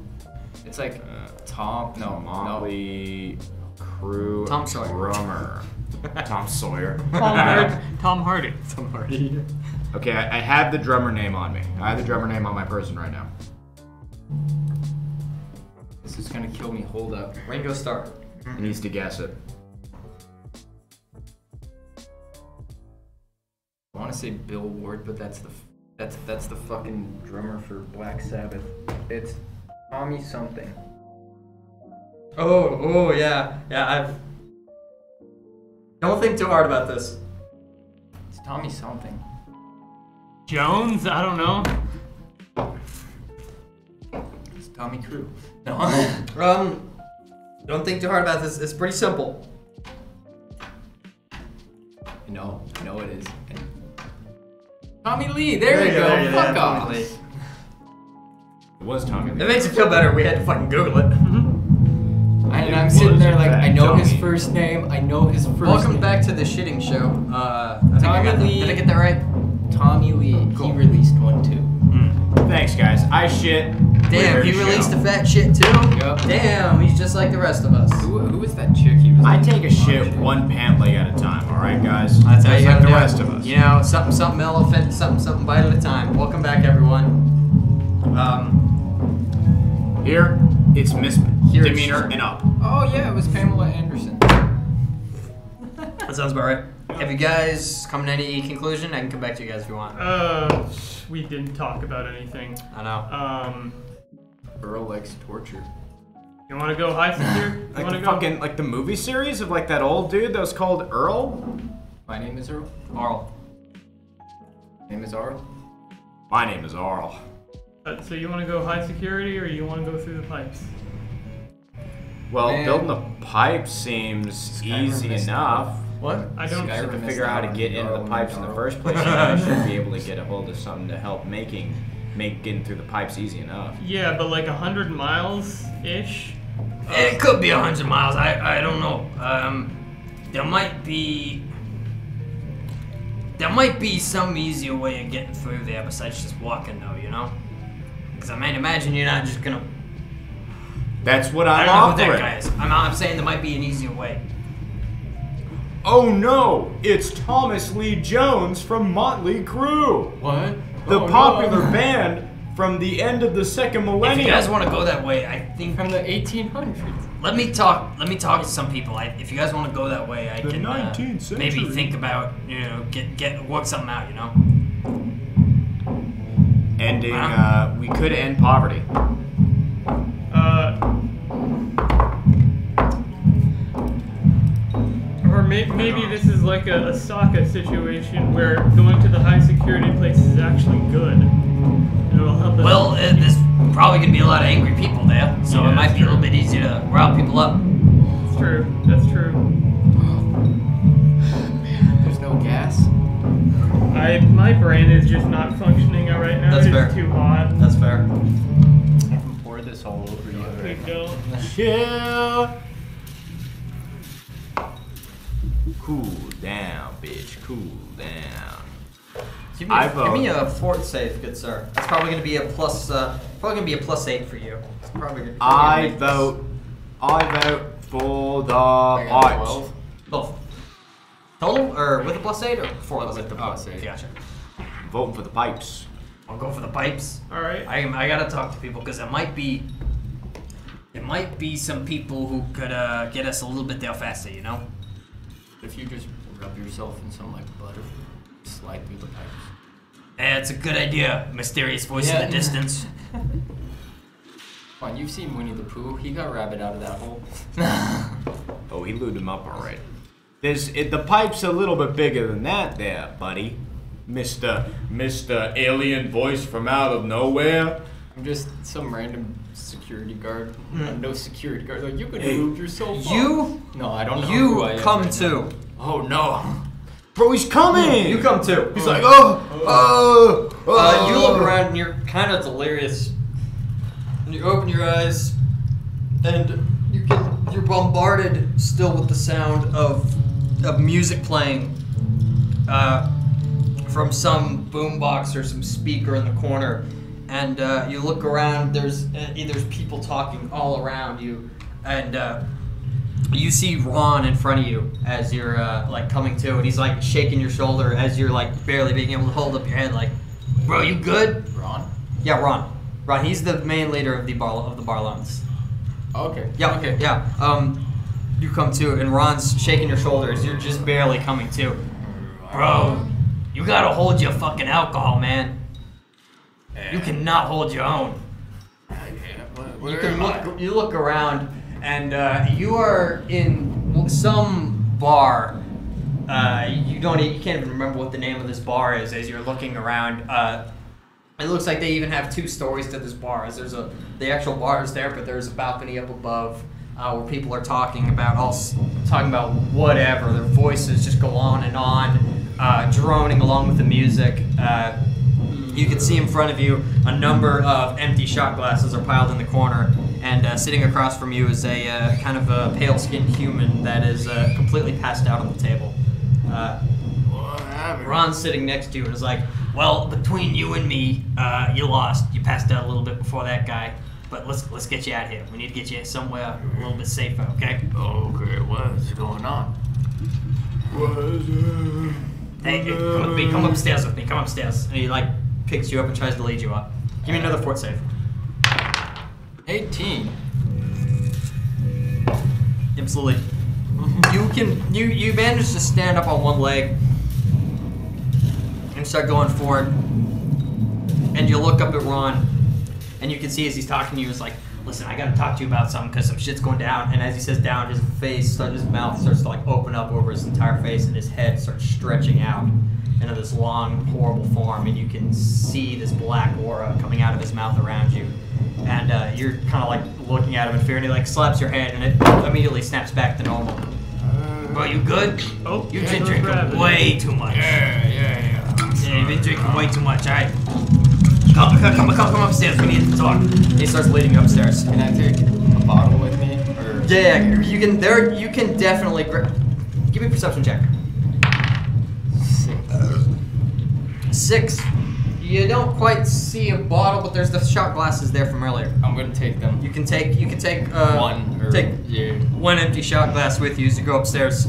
It's like Motley Crue Tom Sawyer. Drummer. Tom Sawyer. Tom Hardy. Tom Hardy. Okay, I have the drummer name on me. I have the drummer name on my person right now. This is gonna kill me. Hold up. Ringo Starr. He needs to guess it. I want to say Bill Ward, but that's the fucking drummer for Black Sabbath. It's Tommy something. Oh yeah, Don't think too hard about this. It's Tommy something. Jones? I don't know. It's Tommy Crew. No. Don't think too hard about this. It's pretty simple. No, it is. Tommy Lee, there you go. Fuck off. It was Tommy Lee. That makes you feel better. We had to fucking Google it. And I'm sitting there like, I know his first name. I know his first. Welcome back to the shitting show. Tommy Lee. Did I get that right? Tommy Lee. Cool. He released one too. Thanks, guys. I shit. Damn, he released a fat shit too. Yep. Damn, he's just like the rest of us. Who was that chick? He was. I take a shit one pant leg at a time. All right, guys. That's how you like the rest of us. You know, something elephant, something bite at a time. Welcome back, everyone. Here, it's Miss Demeanor and Up. Oh yeah, it was Pamela Anderson. That sounds about right. Have you guys come to any conclusion? I can come back to you guys if you want. We didn't talk about anything. I know. Earl likes torture. You want to go high figure? You like fucking like the movie series of like that old dude that was called Earl. My name is Earl. Arl. Name is Arl. My name is Arl. So you want to go high security or you want to go through the pipes? Well, building the pipe seems easy enough. What? I don't have to figure out how to get into the pipes in the first place. I should be able to get a hold of something to help make getting through the pipes easy enough. Yeah, but like 100 miles-ish? It could be 100 miles. I don't know. There might be some easier way of getting through there besides just walking though, you know? Because I mean, imagine you're not just gonna... That's what I'm offering. I don't know what that guy is. I'm saying there might be an easier way. Oh no! It's Thomas Lee Jones from Motley Crue! What? The popular band from the end of the second millennium. If you guys want to go that way, I think from the 1800s. Let me talk to some people. If you guys want to go that way, I can maybe think about, you know, work something out, you know? Ending, we could end poverty. Maybe this is like a Osaka situation where going to the high security place is actually good. It'll help us. Well, there's probably going to be a lot of angry people there, so yeah, it might be a little bit easier to rile people up. That's true. That's true. Man, there's no gas. My brain is just not functioning right now. That's fair. It's too hot. That's fair. I can pour this all over you. Right. Yeah. Cool down, bitch. Cool down. Give me a fort safe, good sir. That's probably gonna be a plus. Probably gonna be a +8 for you. It's probably gonna. I vote for the arch. Both. Total or with a +8 or for with the +8? Gotcha. I'm voting for the pipes. I'll go for the pipes. All right. I gotta talk to people because there might be some people who could get us a little bit there faster, you know. If you just rub yourself in some like butter, slide through the pipes. That's a good idea. Mysterious voice in the distance. Come on, you've seen Winnie the Pooh. He got rabbit out of that hole. Oh, he looted him up all right. The pipe's a little bit bigger than that, there, buddy. Mister alien voice from out of nowhere. I'm just some random security guard. No security guard. Like, you could move yourself. You? No, I don't know. You come too. Oh no, bro, he's coming. You come too. He's like, you look around and you're kind of delirious. And you open your eyes, and you're bombarded still with the sound of of music playing from some boombox or some speaker in the corner, and you look around. There's people talking all around you, and you see Ron in front of you as you're like coming to, and he's like shaking your shoulder as you're like barely being able to hold up your head. Like, bro, you good? Ron? Yeah, Ron. Ron. He's the main leader of the Barlons. Okay. Yeah. Okay. Yeah. You come to, and Ron's shaking your shoulder as you're just barely coming to. Bro, you gotta hold your fucking alcohol, man. Yeah. You cannot hold your own. You look around, and you are in some bar. You can't even remember what the name of this bar is as you're looking around. It looks like they even have two stories to this bar. As there's the actual bar is there, but there's a balcony up above where people are talking about whatever. Their voices just go on and on, droning along with the music. You can see in front of you a number of empty shot glasses are piled in the corner, and sitting across from you is a kind of a pale-skinned human that is completely passed out on the table. Ron's sitting next to you and is like, well, between you and me, you lost. You passed out a little bit before that guy. But let's get you out of here. We need to get you somewhere a little bit safer, okay? Okay, what's going on? Hey, come with me. Come upstairs with me. Come upstairs. And he, like, picks you up and tries to lead you up. Give me another fort save. 18. Absolutely. You manage to stand up on one leg and start going forward. And you look up at Ron. And you can see as he's talking to you, it's like, listen, I gotta talk to you about something because some shit's going down. And as he says down, his mouth starts to like open up over his entire face, and his head starts stretching out into this long, horrible form. And you can see this black aura coming out of his mouth around you. And you're kind of like looking at him in fear, and he like slaps your hand, and it immediately snaps back to normal. Bro, you good? Oh, you've been drinking way too much. Yeah, you've been drinking way too much, all right? Come upstairs, we need to talk. He starts leading you upstairs. Can I take a bottle with me? Or? Yeah, you can definitely give me a perception check. 6. 6. You don't quite see a bottle, but there's the shot glasses there from earlier. I'm gonna take them. You can take one. One empty shot glass with you as you go upstairs.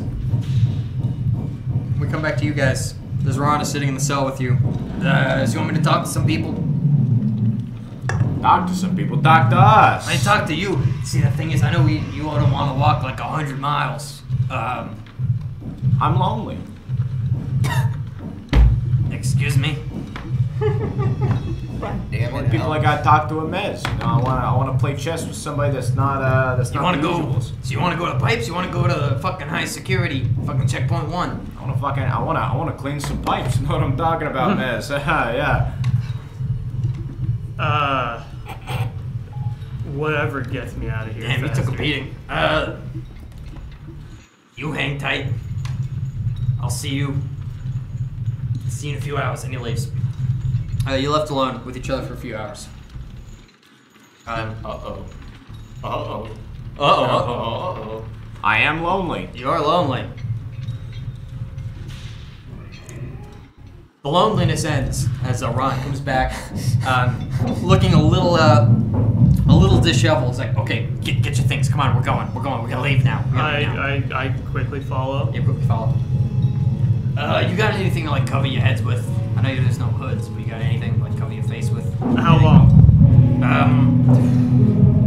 We come back to you guys. There's Ron is sitting in the cell with you. So you want me to talk to some people? Talk to some people. Talk to us. I talk to you. See, the thing is, I know you don't want to walk like 100 miles. I'm lonely. Excuse me. Damn it, people I got to talk to a mess. You know, I want to play chess with somebody that's not. So you want to go to pipes? You want to go to the fucking high security, fucking checkpoint 1? I want to clean some pipes. You know what I'm talking about, Mess? Yeah. Whatever gets me out of here. Damn, you took a beating. You hang tight. I'll see you. See you in a few hours, and he leaves. You left alone with each other for a few hours. I am lonely. You are lonely. The loneliness ends as Ron comes back, looking a little disheveled. It's like, okay, get your things. Come on, we're going. We gotta leave now. I quickly follow. Yeah, quickly follow. You got anything to like cover your heads with? I know there's no hoods, but you got anything to like cover your face with? How long?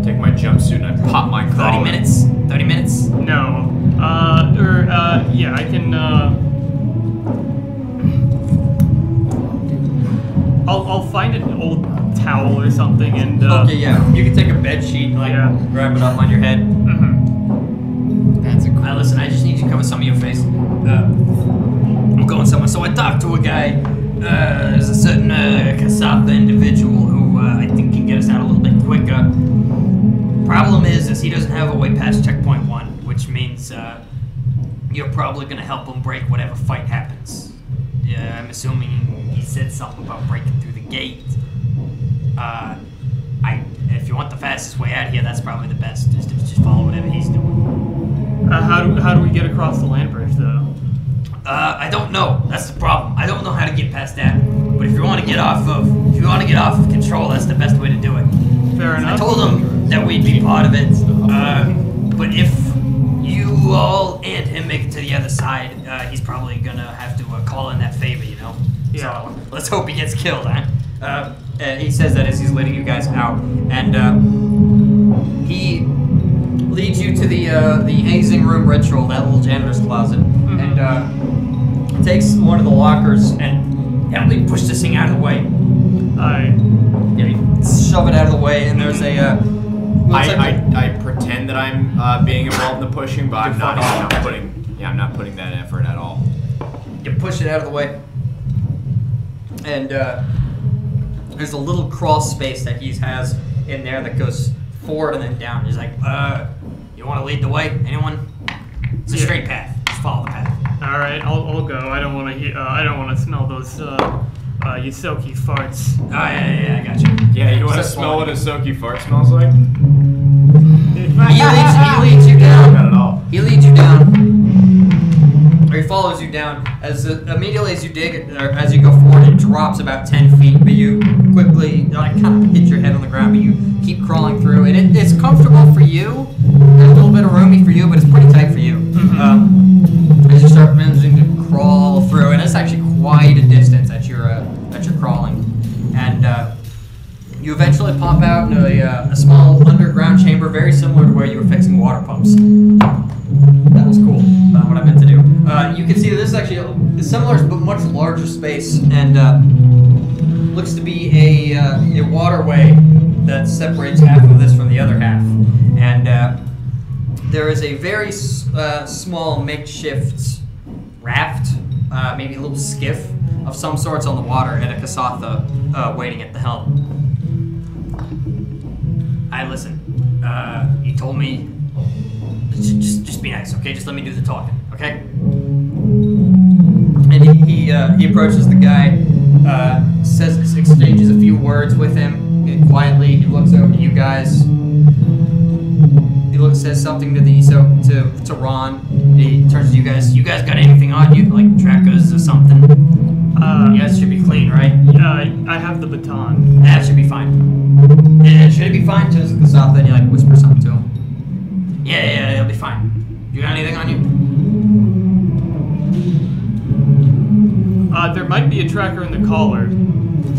Take my jumpsuit and I pop my collar. 30 minutes. 30 minutes. No. Yeah, I can. I'll find an old towel or something and. Okay, yeah. You can take a bed sheet and like wrap it up on your head. Mm-hmm. That's a cool. Now listen, I just need you to cover some of your face. I'm going somewhere. So I talked to a guy. There's a certain Kasatha individual who I think can get us out a little bit quicker. Problem is he doesn't have a way past checkpoint 1, which means you're probably gonna help him break whatever fight happens. Yeah, I'm assuming. He said something about breaking through the gate. If you want the fastest way out of here, that's probably the best. Just follow whatever he's doing. How How do we get across the land bridge, though? I don't know. That's the problem. I don't know how to get past that. But if you want to get off of Control, that's the best way to do it. Fair enough. I told them that we'd be part of it. But if you all and him make it to the other side, he's probably gonna have to call in that favor, you know. Yeah. So let's hope he gets killed, huh? He says that as he's letting you guys out, and he leads you to the hazing room ritual, that little janitor's closet, and takes one of the lockers and Emily pushes this thing out of the way. Shove it out of the way, and there's a. I pretend that I'm being involved in the pushing, but I'm not putting that effort at all. You push it out of the way, and there's a little crawl space that he has in there that goes forward and then down. He's like, you want to lead the way? Anyone? It's a straight path. Just follow the path. All right, I'll go. I don't want to smell those Yosoki farts. Oh, yeah, I got you. Yeah, you want to smell what a Yosoki fart smells like? He leads you down. Not at all. He leads you down. Or he follows you down. As immediately as you dig, or as you go forward, it drops about 10 feet, but you quickly kind of hit your head on the ground, but you keep crawling through, and it's comfortable for you. There's a little bit of roomy for you, but it's pretty tight for you. As you start managing to crawl through, and it's actually quite a distance that you're crawling, and you eventually pop out in a small underground chamber, very similar to where you were fixing water pumps. That was cool. That's what I meant to do. You can see that this is actually a similar but much larger space, and looks to be a waterway that separates half of this from the other half. And there is a very small makeshift raft, maybe a little skiff of some sorts on the water, and a Kasatha waiting at the helm. I listen. You told me just be nice, okay? Just let me do the talking, okay? And he approaches the guy, exchanges a few words with him, and quietly he looks over to you guys. Says something to to Ron. He turns to you guys. You guys got anything on you, like trackers or something? You guys should be clean, right? I have the baton. That should be fine. Should it be fine? Turns to Kasatha and you whisper something to him. Yeah, it'll be fine. You got anything on you? There might be a tracker in the collar.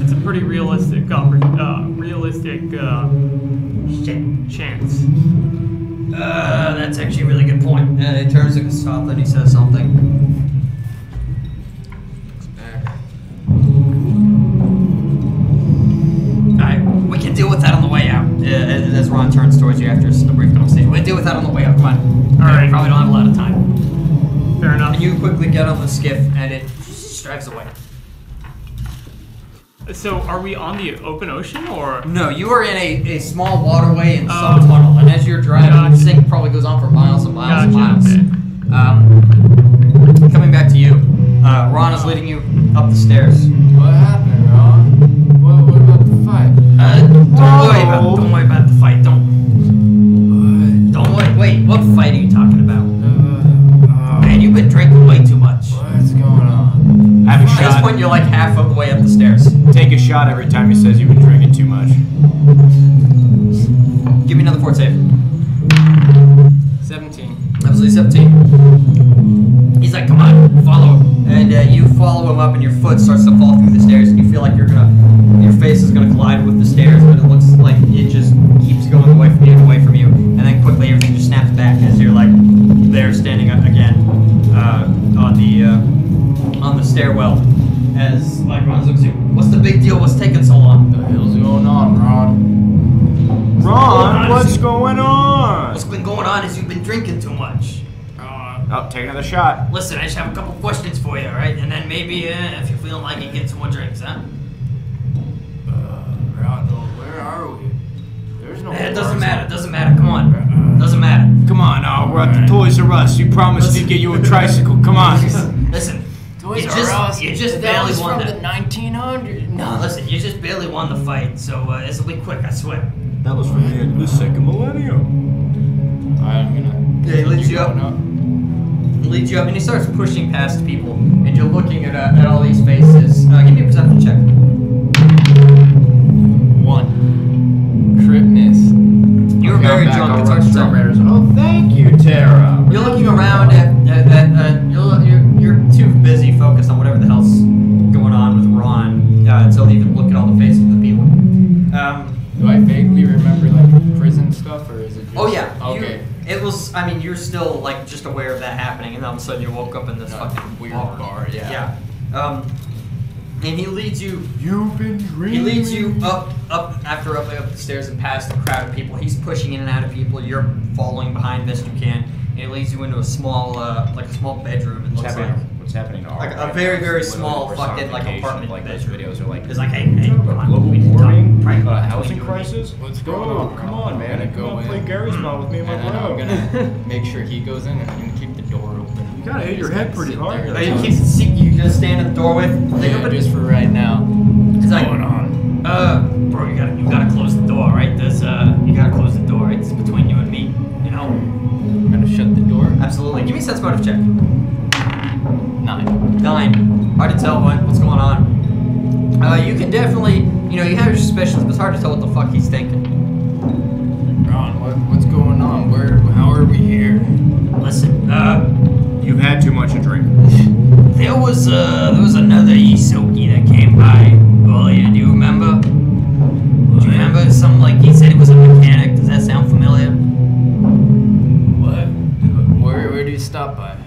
It's a pretty realistic chance. That's actually a really good point. And it turns to Kasatha and he says something. Alright, we can deal with that on the way out. As Ron turns towards you after a brief conversation. We'll deal with that on the way out, come on. Alright. Probably don't have a lot of time. Fair enough. And you quickly get on the skiff and it drives away. So, are we on the open ocean, or...? No, you are in a small waterway in some tunnel, and as you're driving, the sink probably goes on for miles and miles and miles. Okay. Coming back to you, Ron is leading you up the stairs. What happened, Ron? What about the fight? Don't worry about the fight, don't... What? Don't worry, wait, what fight are you talking about? Man, you've been drinking way too much. What's going on? Have a shot. At this point, you're half of the way up the stairs. Take a shot every time he says you've been drinking too much. Give me another fort save. 17. Absolutely 17. He's like, come on, follow him. And you follow him up and your foot starts to fall through the stairs and you feel like your face is gonna collide with the stairs, but it looks like it just keeps going away from you. And then quickly everything just snaps back as you're there standing up again on the stairwell. As Ron looks at you, what's the big deal? What's taking so long? What the hell's going on, Ron? Ron, what's going on? What's been going on is you've been drinking too much. I'll take another shot. Listen, I just have a couple questions for you, all right? And then maybe if you're feeling like it, get some more drinks, huh? Ron, where are we? There's no. It doesn't matter. Doesn't matter. Come on. Doesn't matter. Come on. Oh, we're at the Toys R Us. You promised to get you a tricycle. Come on. Listen. You just barely won that. That was from the 1900s. No, listen, you just barely won the fight, so it's a bit quick, I swear. That was from the second millennium. Alright, I'm gonna... Yeah, he leads you up. leads you up, and he starts pushing past people, and you're looking at all these faces. Give me a perception check. 1. Crit miss. You were very drunk. It's hard to tell. Oh, thank you, Tara. You're looking around at that. You're too busy focused on whatever the hell's going on with Ron until you even look at all the faces of the people. Do I vaguely remember like prison stuff, or is it? Just... Oh yeah. Okay. It was. I mean, you're still like just aware of that happening, and all of a sudden you woke up in this fucking weird bar. Yeah. Yeah. And he leads you. You've been dreaming. He leads you up the stairs and past the crowd of people. He's pushing in and out of people. You're following behind best you can. And he leads you into a small, like a small bedroom. It looks like. What's happening to our like a very, very small fucking like apartment. Like those videos are like. It's like, hey, come on, global warming, housing crisis. Let's go. Come on, man. Go on, play Gary's ball with me and my bro. I'm gonna make sure he goes in, and I'm gonna keep the door open. You gotta hit your head pretty hard. You just stand at the doorway. Yeah, just for right now. What's going on? Bro, you gotta close the door, right? You gotta close the door. It's between you and me. You know. I'm gonna shut the door. Absolutely. Give me a sense motive check. 9. Hard to tell what's going on. You can definitely, you have your suspicions, but it's hard to tell what the fuck he's thinking. Ron, what's going on? How are we here? Listen, you've had too much to drink. There was another Isoki that came by earlier. Do you remember? Do you remember something like he said it was a mechanic? Does that sound familiar? What? Where do you stop by?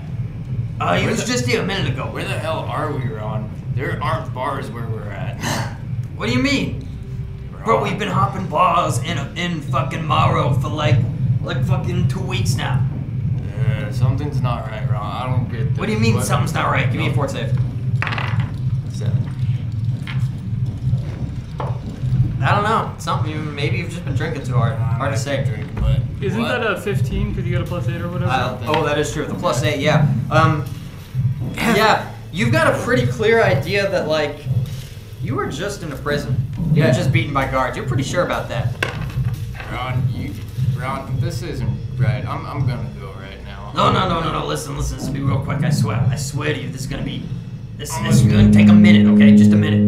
He was just here a minute ago. Where the hell are we, Ron? There aren't bars where we're at. What do you mean? Bro, we've been hopping bars in fucking Morrow for like fucking 2 weeks now. Yeah, something's not right, Ron. I don't get this. What do you mean something's not right? Give me a fort save. 7. I don't know. Maybe you've just been drinking too hard. Hard to say. But isn't that a 15? Because you got a +8 or whatever. That is true. The +8, yeah. Yeah, you've got a pretty clear idea that like you were just in a prison. You were just beaten by guards. You're pretty sure about that. Ron, this isn't right. I'm gonna go right now. No. Listen. This will be real quick. I swear. I swear to you, this is gonna be. This is gonna take a minute. Okay, just a minute.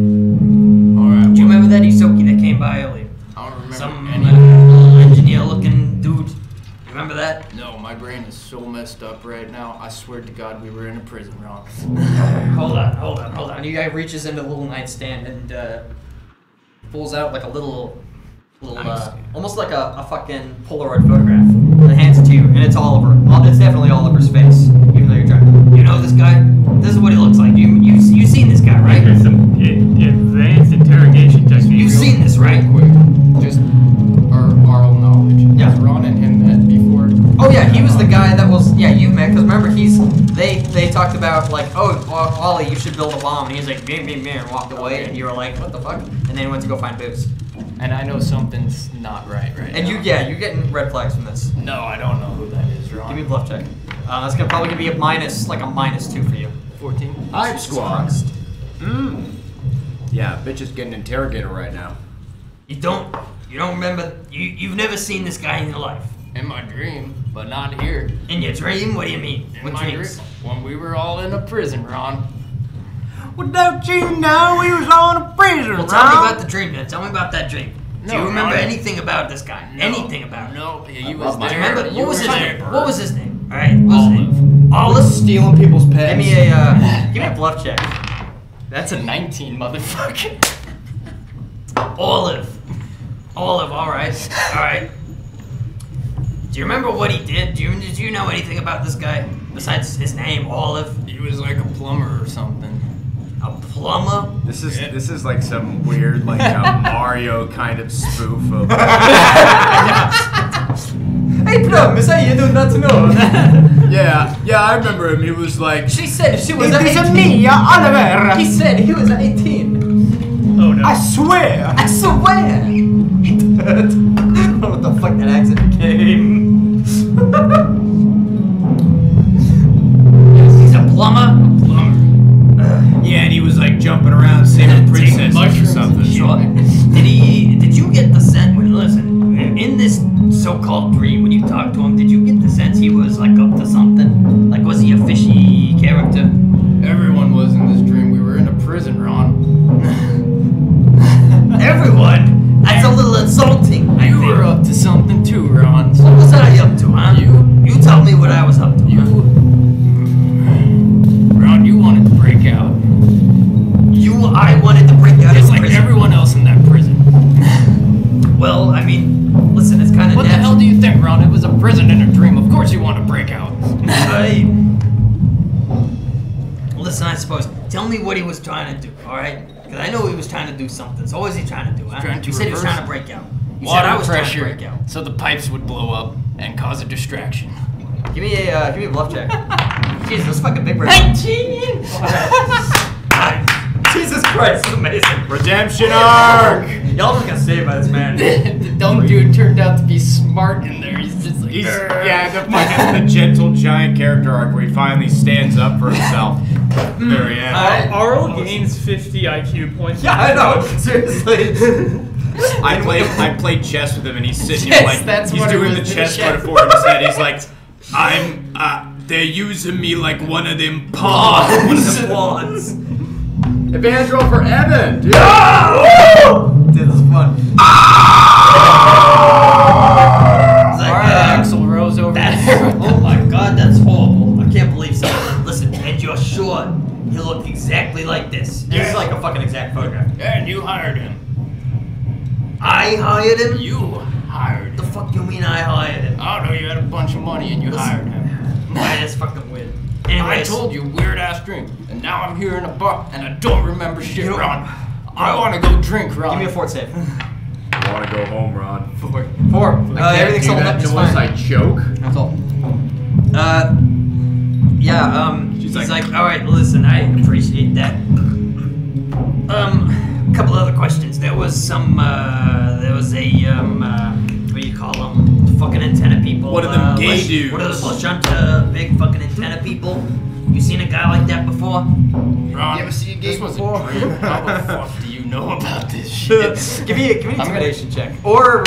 Do you remember that Isoki that came by earlier? I don't remember Some engineer-looking dude. You remember that? No, my brain is so messed up right now. I swear to God, we were in a prison, Ron. Hold on. He reaches into the little nightstand and pulls out like a little almost like a fucking Polaroid photograph, and hands it to you. And it's Oliver. It's definitely Oliver's face, even though you're drunk. You know this guy? This is what he looks like. You've seen this guy, right? It's advanced interrogation technique. You've seen this, right? Quick. Just our knowledge. Yeah. Was Ron and him met before? Oh yeah, he was the guy that was. Yeah, you met because remember they talked about like, oh, Ollie, you should build a bomb, and he was like, bam, bam, bam, and walked away, and you were like, what the fuck? And then he went to go find booze. And I know something's not right and now. You're getting red flags from this. No, I don't know who that is, Ron. Give me a bluff check. That's probably gonna be a minus 2 for you. 14. I've squawked. Yeah, bitch is getting interrogated right now. You don't remember? You've never seen this guy in your life. In my dream, but not here. In your dream? What do you mean? In my dream? When we were all in a prison, Ron. Well, don't you know we was all in a prison, Ron? Tell me about the dream, man. Tell me about that dream. No, do you remember anything about this guy? No. Anything about him? No. You was there. Do you remember? What was his name? All right. Olive. Stealing people's pets. Give me a bluff check. That's a 19, motherfucker. Olive. All right. Do you remember what he did? Did you know anything about this guy besides his name, Olive? He was like a plumber or something. A plumber? This is like some weird like a Mario kind of spoof of. Hey, bro, miss, how you doing? Not to know. Yeah, I remember him. He was like. She said she was 18. Me, Oliver. He said he was 18. Oh no! I swear. What the fuck that accent came? He's a plumber. Yeah, and he was like jumping around saving princess or something. Sure. Did you get the sense when listen, in this so-called dream when you talked to him, did you get the sense he was like up to something? Like was he a fishy Of course you want to break out. Listen, I suppose. Tell me what he was trying to do, alright? Because I know he was trying to do something. So what was he trying to do? He said he was trying to break out. Water pressure, so the pipes would blow up and cause a distraction. Give me a bluff check. Jeez, that's fucking big brain. 19! Jesus Christ, this is amazing. Redemption arc! Y'all just got saved by this man. The dumb dude turned out to be smart in there. He's just like... the gentle giant character arc where he finally stands up for himself. Very end. Arl gains 50 IQ points. Yeah, I know. Seriously. I played chess with him, and he's sitting here like he's doing the chess metaphor in his head. He's like, "I'm they're using me like one of them pawns." One of them pawns. Advantage roll for Evan. Dude, this is fun. Axel Rose over there. Oh my God, that's horrible. I can't believe someone. Listen, and you're sure he looked exactly like this. This is like a fucking exact photograph. Yeah, and you hired him. I hired him? You hired him. The fuck you mean I hired him? I don't know, you had a bunch of money and you hired him. That's fucking weird. Anyways, I told you, weird ass dream. And now I'm here in a bar and I don't remember shit, Ron. I want to go drink, Ron. Give me a fort save. I want to go home, Ron. Four. Everything's all up. Unless I choke. That's all. He's like, alright, listen, I appreciate that. A couple other questions. There was some, what do you call them? Fucking antenna people. What are them gay dudes? What are those Lashunta big fucking antenna people? You seen a guy like that before? Ron, you ever see a gay before? This was a dream. How the fuck do you know about this shit? Give me an intimidation check. Or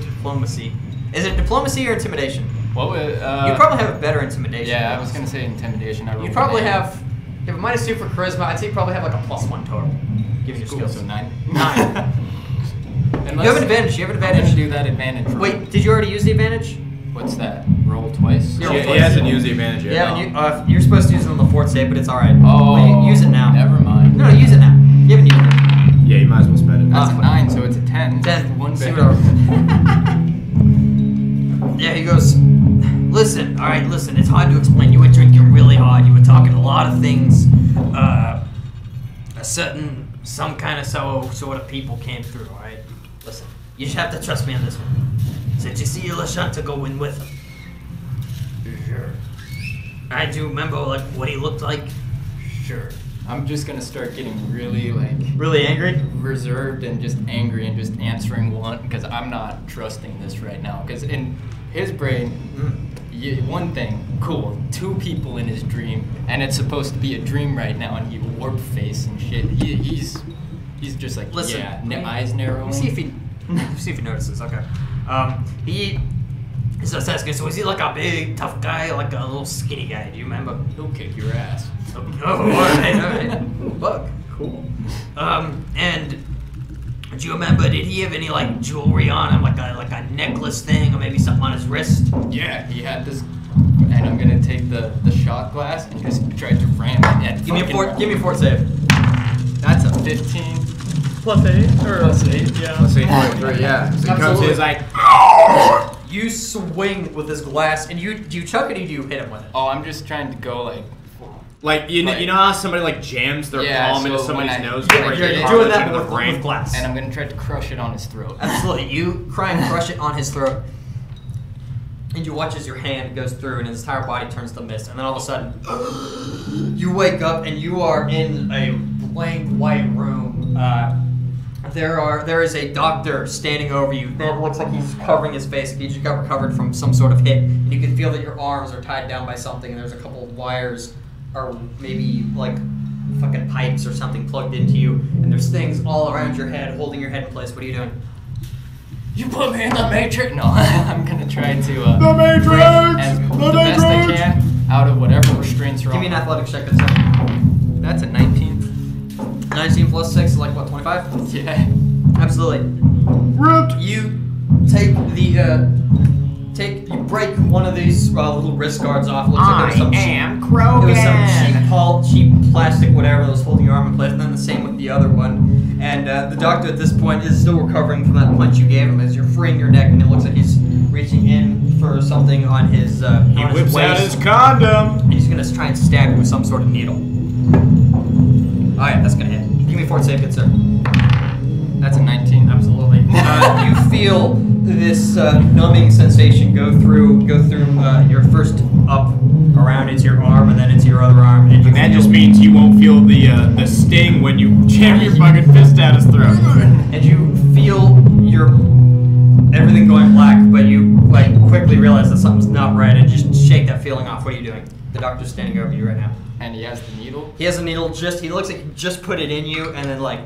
diplomacy. Is it diplomacy or intimidation? What would, you probably have a better intimidation. Yeah, I was gonna say intimidation. You probably have, you have a -2 for charisma. I'd say you probably have like a +1 total. Give your skills. So 9. 9. You have an advantage. You have an advantage. To do that advantage. Roll. Wait, did you already use the advantage? What's that? Roll twice. He hasn't used the advantage yet. Yeah, you're supposed to use it on the fourth save, but it's all right. Oh, well, use it now. Never mind. No, use it now. You haven't used it. Yeah, you might as well spend it. That's a 9, so it's a 10. 10. 1 0. Yeah, he goes. Listen, all right, listen. It's hard to explain. You were drinking really hard. You were talking a lot of things. Some kind of sort of people came through, alright? Listen, you just have to trust me on this one. Since you see Lashunta go in with him. Sure. I do remember, like, what he looked like. Sure. I'm just gonna start getting really, like... Really angry? Reserved and just angry and just answering one, because I'm not trusting this right now. Because in his brain... one thing, cool, 2 people in his dream, and it's supposed to be a dream right now, and he warp face and shit. He's just like, listen, eyes narrow. See if he notices, okay. He is just asking, so is he like a big, tough guy, or like a little skinny guy, do you remember? He'll kick your ass. Alright. Fuck. Cool. And... do you remember, did he have any, like, jewelry on him, like a necklace thing, or maybe something on his wrist? Yeah, he had this, and I'm gonna take the shot glass and just try to ram it. Give me a fort save. That's a 15. Plus 8, or... Plus 8, yeah. Plus 8.3, yeah. So he comes in, he's like, oh! You swing with this glass, and do you chuck it, or do you hit him with it? Oh, I'm just trying to go, like... Like, you know how somebody, like, jams their palm into somebody's nose? You're doing that with glass. And I'm going to try to crush it on his throat. Absolutely. You try and crush it on his throat. And you watch as your hand goes through and his entire body turns to mist. And then all of a sudden, you wake up and you are in a blank white room. There is a doctor standing over you that looks like he's covering his face. He just got recovered from some sort of hit. And you can feel that your arms are tied down by something and there's a couple of wires... or maybe, like, fucking pipes or something plugged into you, and there's things all around your head, holding your head in place. What are you doing? You put me in the Matrix? No, I'm gonna try to, the Matrix! Best I can out of whatever restraints are on. Give me an athletics check. That's a 19. 19 plus 6 is like, what, 25? Yeah. Absolutely. Ripped! You take the, you break one of these little wrist guards off. Looks like there was some cheap plastic, whatever that was holding your arm in place. And then the same with the other one. And the doctor at this point is still recovering from that punch you gave him as you're freeing your neck, and it looks like he's reaching in for something on his He on whips his out his condom. And he's going to try and stab you with some sort of needle. Alright, that's going to hit. Give me a fort save, good sir. That's a 19, absolutely. You feel this numbing sensation go through your first up around into your arm, and then into your other arm. And you that just means you won't feel the sting when you jam your fucking fist at his throat. And you feel your everything going black, but you like quickly realize that something's not right, and just shake that feeling off. What are you doing? The doctor's standing over you right now. And he has the needle? He has a needle. Just he looks like he just put it in you, and then like.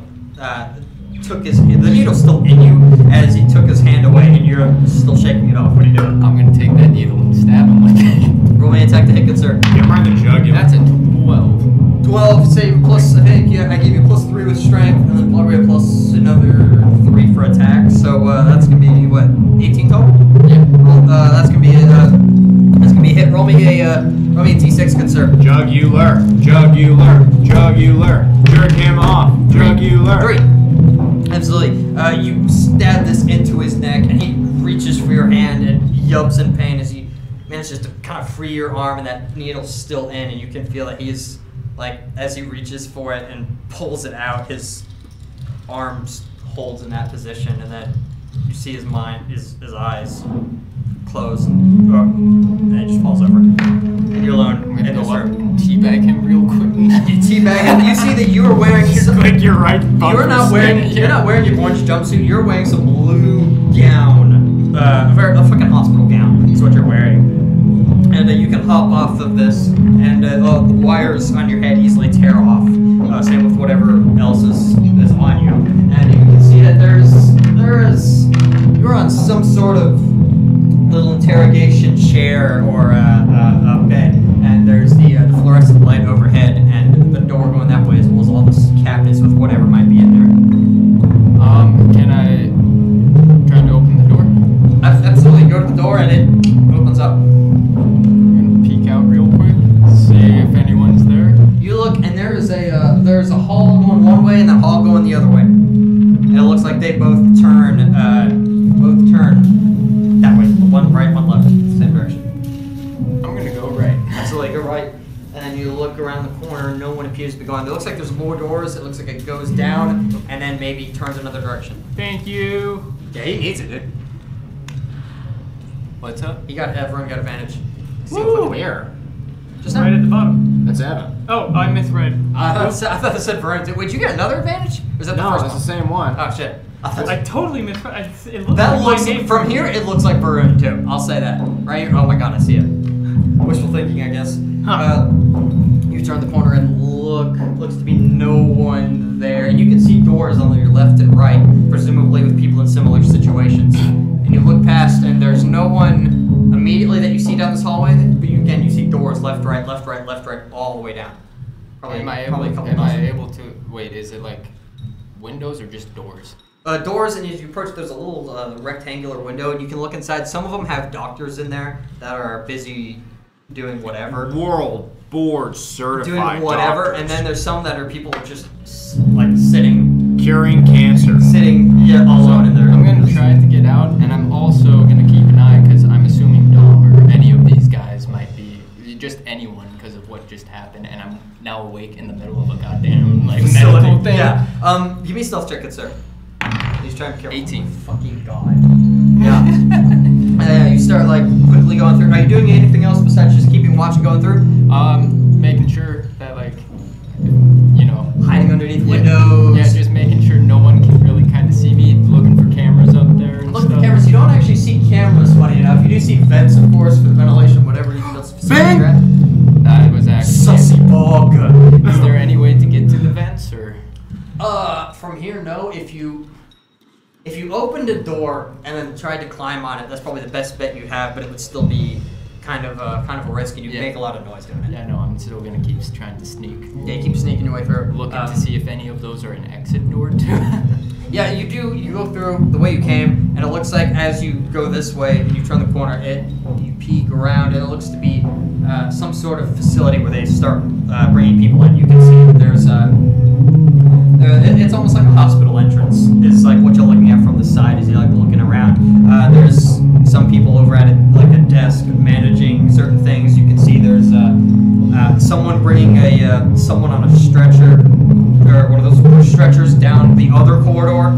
Took his the needle's still in you as he took his hand away, and you're still shaking it off. What are you doing? I'm gonna take that needle and stab him like that. Roll me attack to hit, good sir. Yeah, mind the jug. That's a 12. 12 save plus I think yeah I gave you plus 3 with strength, and then probably plus another 3 for attack. So that's gonna be what 18 total. Yeah. Well, that's gonna be a hit. Roll me a d6, good sir. Jugular, jugular, jugular. Jerk him off. Jugular. 3. Absolutely. You stab this into his neck, and he reaches for your hand and yelps in pain as he manages to kind of free your arm, and that needle's still in, and you can feel that he's, like, as he reaches for it and pulls it out, his arm holds in that position, and then you see his mind, his eyes close, and it just falls over. And you're alone. I'm going to go up and teabag him real quick. You teabag him. You see that you are wearing... You're not wearing your orange jumpsuit. You're wearing some blue gown. A fucking hospital gown is what you're wearing. And you can hop off of this, and the wires on your head easily tear off. Same with whatever else is on you. And you can see that there is... You're on some sort of... little interrogation chair or a bed, and there's the fluorescent light overhead, and the door going that way as well as all the cabinets with whatever might be in there. Can I try to open the door? Absolutely, go to the door and it opens up. I'm gonna peek out real quick, see if anyone's there. You look, and there's a hall going one way and a hall going the other way, and it looks like they both turn. One right, one left, same direction. I'm gonna go right. Absolutely, go right. And then you look around the corner, no one appears to be gone. It looks like there's more doors, it looks like it goes down, and then maybe turns another direction. Thank you. Yeah, he needs it, dude. What's up? Everyone got advantage. Woo! Where? Just right at the bottom. That's Evan. Oh, I misread. I thought it said Vernon. Wait, you get another advantage? Or is that the first one? No, it's the same one. Oh, shit. I totally misread. From here, it looks like Burun too. I'll say that. Right here. Oh my god, I see it. Wishful thinking, I guess. Huh. You turn the corner and look. Looks to be no one there, and you can see doors on your left and right, presumably with people in similar situations. And you look past, and there's no one immediately that you see down this hallway. But you see doors left, right, all the way down. Probably. Am I able to? Wait, is it like windows or just doors? Doors, and as you approach, there's a little rectangular window, and you can look inside. Some of them have doctors in there that are busy doing whatever. World board certified. Doing whatever, doctors. And then there's some that are people just like sitting, curing cancer, alone in there. I'm gonna try to get out, and I'm also gonna keep an eye because I'm assuming Dom or any of these guys might be just anyone because of what just happened, and I'm now awake in the middle of a goddamn like medical thing. Yeah. Give me a stealth check, sir. He's trying to kill 18. Fucking god. Yeah. You start like quickly going through. Are you doing anything else besides just keeping watch and going through? Making sure that like, you know, hiding underneath windows. Yeah, just making sure no one can really kind of see me. Looking for cameras up there. And looking for cameras. You don't actually see cameras. Funny enough, you do see vents, of course, for ventilation, whatever. That's specific. That was actually sussy ball good. Is there any way to get to the vents or? From here, no. If you opened a door and then tried to climb on it, that's probably the best bet you have, but it would still be kind of a risk, and you'd make a lot of noise doing it. Yeah, no, I'm still gonna keep trying to sneak. Yeah, keep sneaking your way through. Looking to see if any of those are an exit door too. Yeah, you do. You go through the way you came, and it looks like as you go this way and you turn the corner, you peek around, and it looks to be some sort of facility where they start bringing people in. You can see there's it's almost like a hospital entrance. It's like what you're looking at from the side as you're like looking around. There's some people over at a desk managing certain things. You can see there's someone bringing someone on a stretcher or one of those stretchers down the other corridor,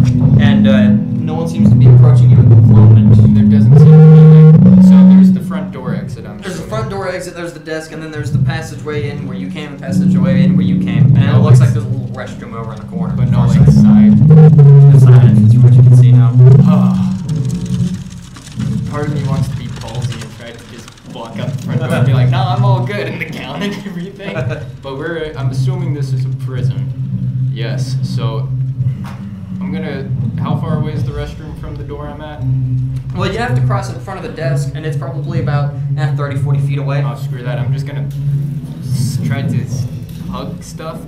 and no one seems to be approaching you at the moment. There doesn't seem to be anything. So there's the front door exit. There's the front door exit, there's the desk, and then there's the passageway in where you came, and passageway in where you came. And it looks like there's a little restroom over in the corner. But no, like the side entrance, which you can see now. Part of me wants to be ballsy and try to just walk up the front door and be like, nah, I'm all good in the gown and everything. But I'm assuming this is a prison. Yes, so I'm gonna, how far away is the restroom from the door I'm at? Well, you have to cross it in front of the desk, and it's probably about 30, 40 feet away. Oh, screw that. I'm just gonna try to hug stuff,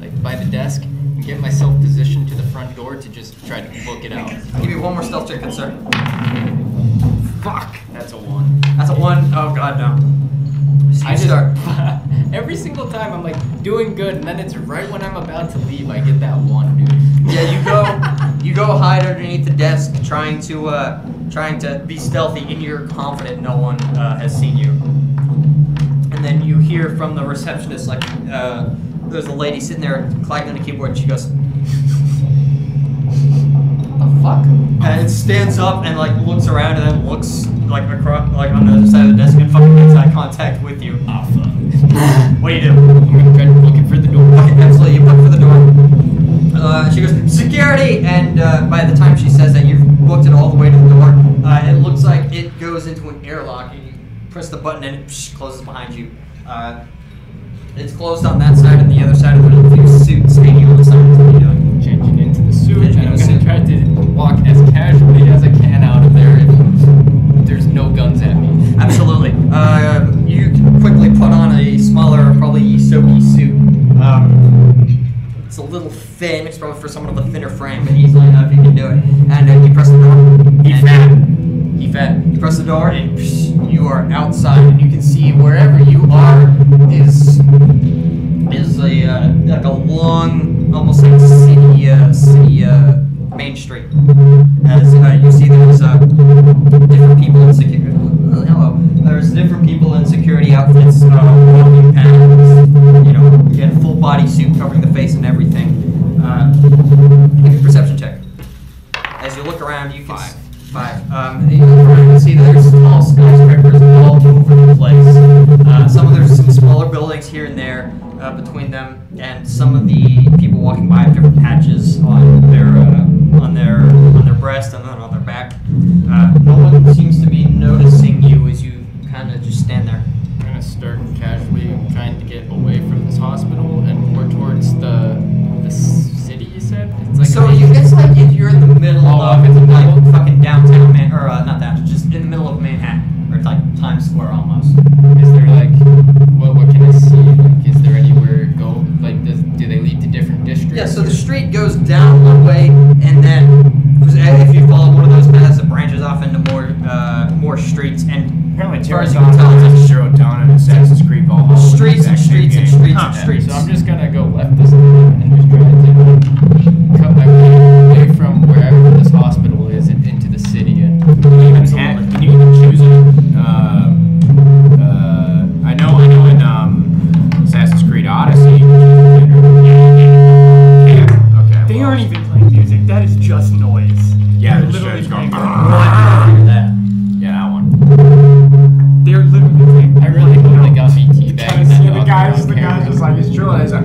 like by the desk, and get myself positioned to the front door to just try to book it out. Give me one more stealth check, good sir. Fuck! That's a one. That's a one? Oh god, no. So I just, every single time I'm like doing good, and then it's right when I'm about to leave I get that one, dude. Yeah, you go hide underneath the desk, trying to be stealthy, and you're confident no one has seen you. And then you hear from the receptionist, like there's a lady sitting there clacking on the keyboard, and she goes, fuck. And it stands up and like looks around and then looks like across, like on the other side of the desk and fucking makes eye contact with you. Ah, fuck. What do you do? I'm gonna try looking for the door. Okay, absolutely, you look for the door. She goes, security! And by the time she says that, you've booked it all the way to the door. It looks like it goes into an airlock and you press the button and it closes behind you. It's closed on that side and the other side of it. A few suits hanging on the side of the window. Changing into the suit, and I'm gonna try to walk as casually as I can out of there if there's no guns at me. Absolutely. You can quickly put on a smaller, probably soaky suit. It's a little thin. It's probably for someone with a thinner frame, but easily enough you can do it. And you press the door. He fat. You press the door, and psh, you are outside, and you can see wherever you are is a like a long, almost like city Main Street. As you see, there's different people in security. Hello. There's different people in security outfits, walking panels, you know, again, full body suit covering the face and everything. Give me a perception check. As you look around, you can you can see that there's tall skyscrapers all over the place. There's some smaller buildings here and there between them, and some of the people walking by have different patches on their breast and then on their back. No one seems to be noticing you as you kind of just stand there. I'm gonna start casually trying to get away from this hospital and more towards the city. You said it's like it's like if you're in the middle of like fucking downtown man, or not that, just in the middle of Manhattan, or it's like Times Square almost. Is there like what can I see? Like, is there anywhere go? Like do they lead to different districts? Yeah, so the street goes down one way, and then if you follow one of those paths, it branches off into more streets. And apparently, as you can tell, it's like Zero Dawn and Assassin's Creed Valhalla. Streets. So I'm just gonna go left this time and just try to cut my way away from wherever this hospital is and into the city. And can you even choose it? I know. In Assassin's Creed Odyssey. They aren't even playing music. That is just noise. Yeah, they're literally going. Yeah, that one. They're literally. I really hope they got me teabagged. The guy just like he's drilling. He's like, I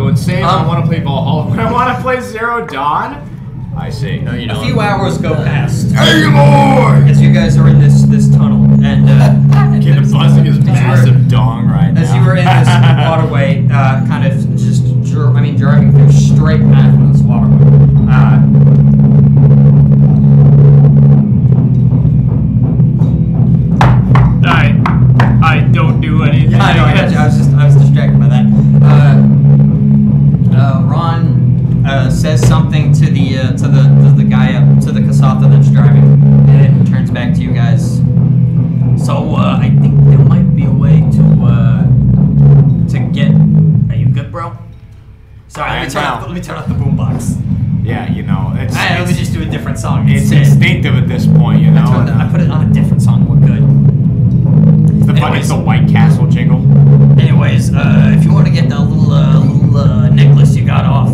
would say I want to play Valhalla, but I want to play Zero Dawn. I see. No, you don't. A few hours go past. Hey, boy! As you guys are in this tunnel, and kid buzzing his massive dong right now. As you were in this waterway, kind of just. Driving through straight back from this waterway. I don't do anything. Yeah, I know. I was distracted by that. Ron says something to the to the guy up to the Kasatha that's driving, and it turns back to you guys. So I think there might be a way to get. Are you good, bro? Sorry, let me turn off the boombox. Yeah, you know, it's... I always just do a different song. It's instinctive at this point, you know? I put it on a different song. We're good. Anyways, the White Castle jingle. Anyways, if you want to get that little necklace you got off,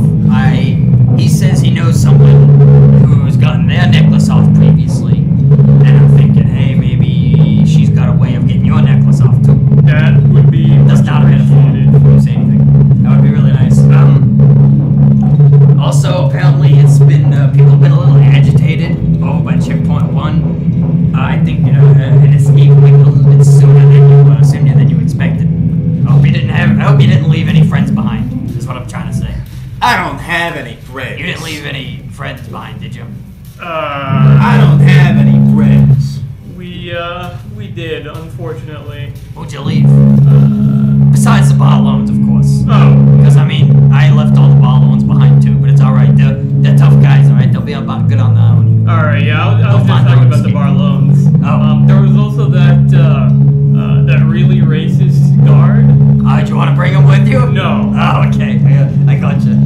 he says he knows someone who's gotten their necklace off previously. And I'm thinking, hey, maybe she's got a way of getting your necklace off, too. That would be... That's not a metaphor. That would be really nice. Also, apparently, it's been people have been a little agitated by Checkpoint 1. I think, you know, and it's equally a little bit sooner than you expected. I hope you didn't leave any friends behind, is what I'm trying to say. I don't have any friends. You didn't leave any friends behind, did you? I don't have any friends. We did, unfortunately. What'd you leave? Besides the bar loans, of course. Oh. Because, I mean, I left all the bar loans behind, too. But it's alright. They're tough guys, alright? They'll be good on that one. Alright, yeah. I was just talking about the bar loans. Oh. There was also that really racist guard. Do you want to bring him with you? No. Oh, okay. I gotcha.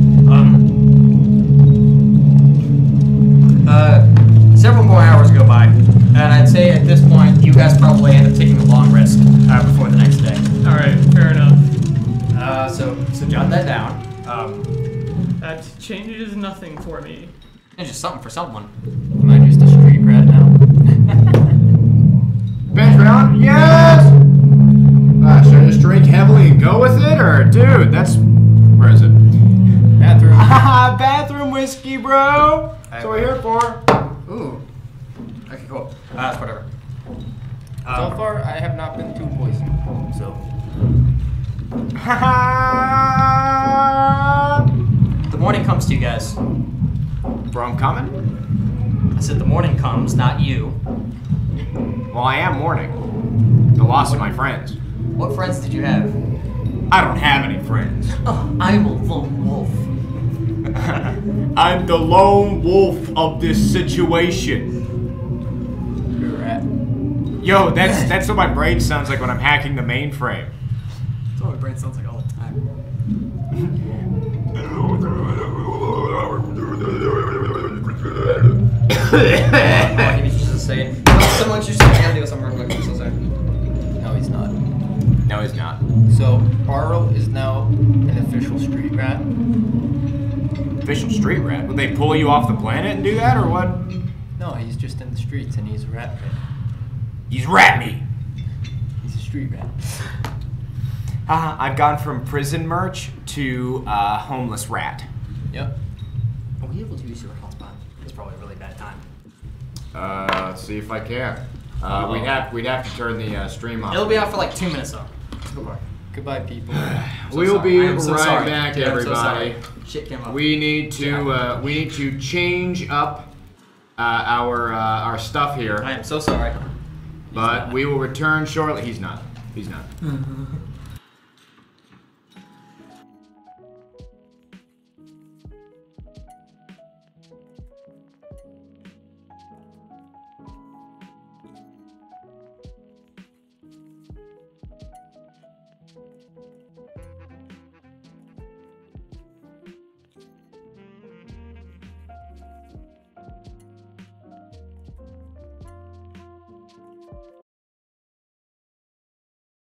Several more hours go by. And I'd say at this point, you guys probably end up taking a long rest before the next day. Alright, fair enough. So jot that down. That changes nothing for me. It's just something for someone. Am I just a street rat now? Bench round? Yes! Should I just drink heavily and go with it? Or, dude, that's... Where is it? Bathroom. Haha, bathroom whiskey, bro! That's what we're here for. Ooh. Okay, cool. That's whatever. So far, I have not been too poisoned, so... The morning comes to you guys. Bro, I'm coming? I said the morning comes, not you. Well, I am mourning. The loss of my friends. What friends did you have? I don't have any friends. Oh, I'm a lone wolf. I'm the lone wolf of this situation. Yo, that's what my brain sounds like when I'm hacking the mainframe. That's what my brain sounds like all the time. He was just saying, someone should say, do something real quick. I'm so sorry. No, he's not. No, he's not. So, Barrow is now an official street rat. Official street rat? Would they pull you off the planet and do that, or what? No, he's just in the streets and he's a rat. He's rat me. He's a street rat. I've gone from prison merch to homeless rat. Yep. Are we able to use your hotspot? It's probably a really bad time. See if I can. We'd have to turn the stream off. It'll be out for like 2 minutes though. Goodbye. Goodbye, people. We'll be right back, everybody. So shit came up. We need to change up our stuff here. I am so sorry. But we will return shortly. He's not.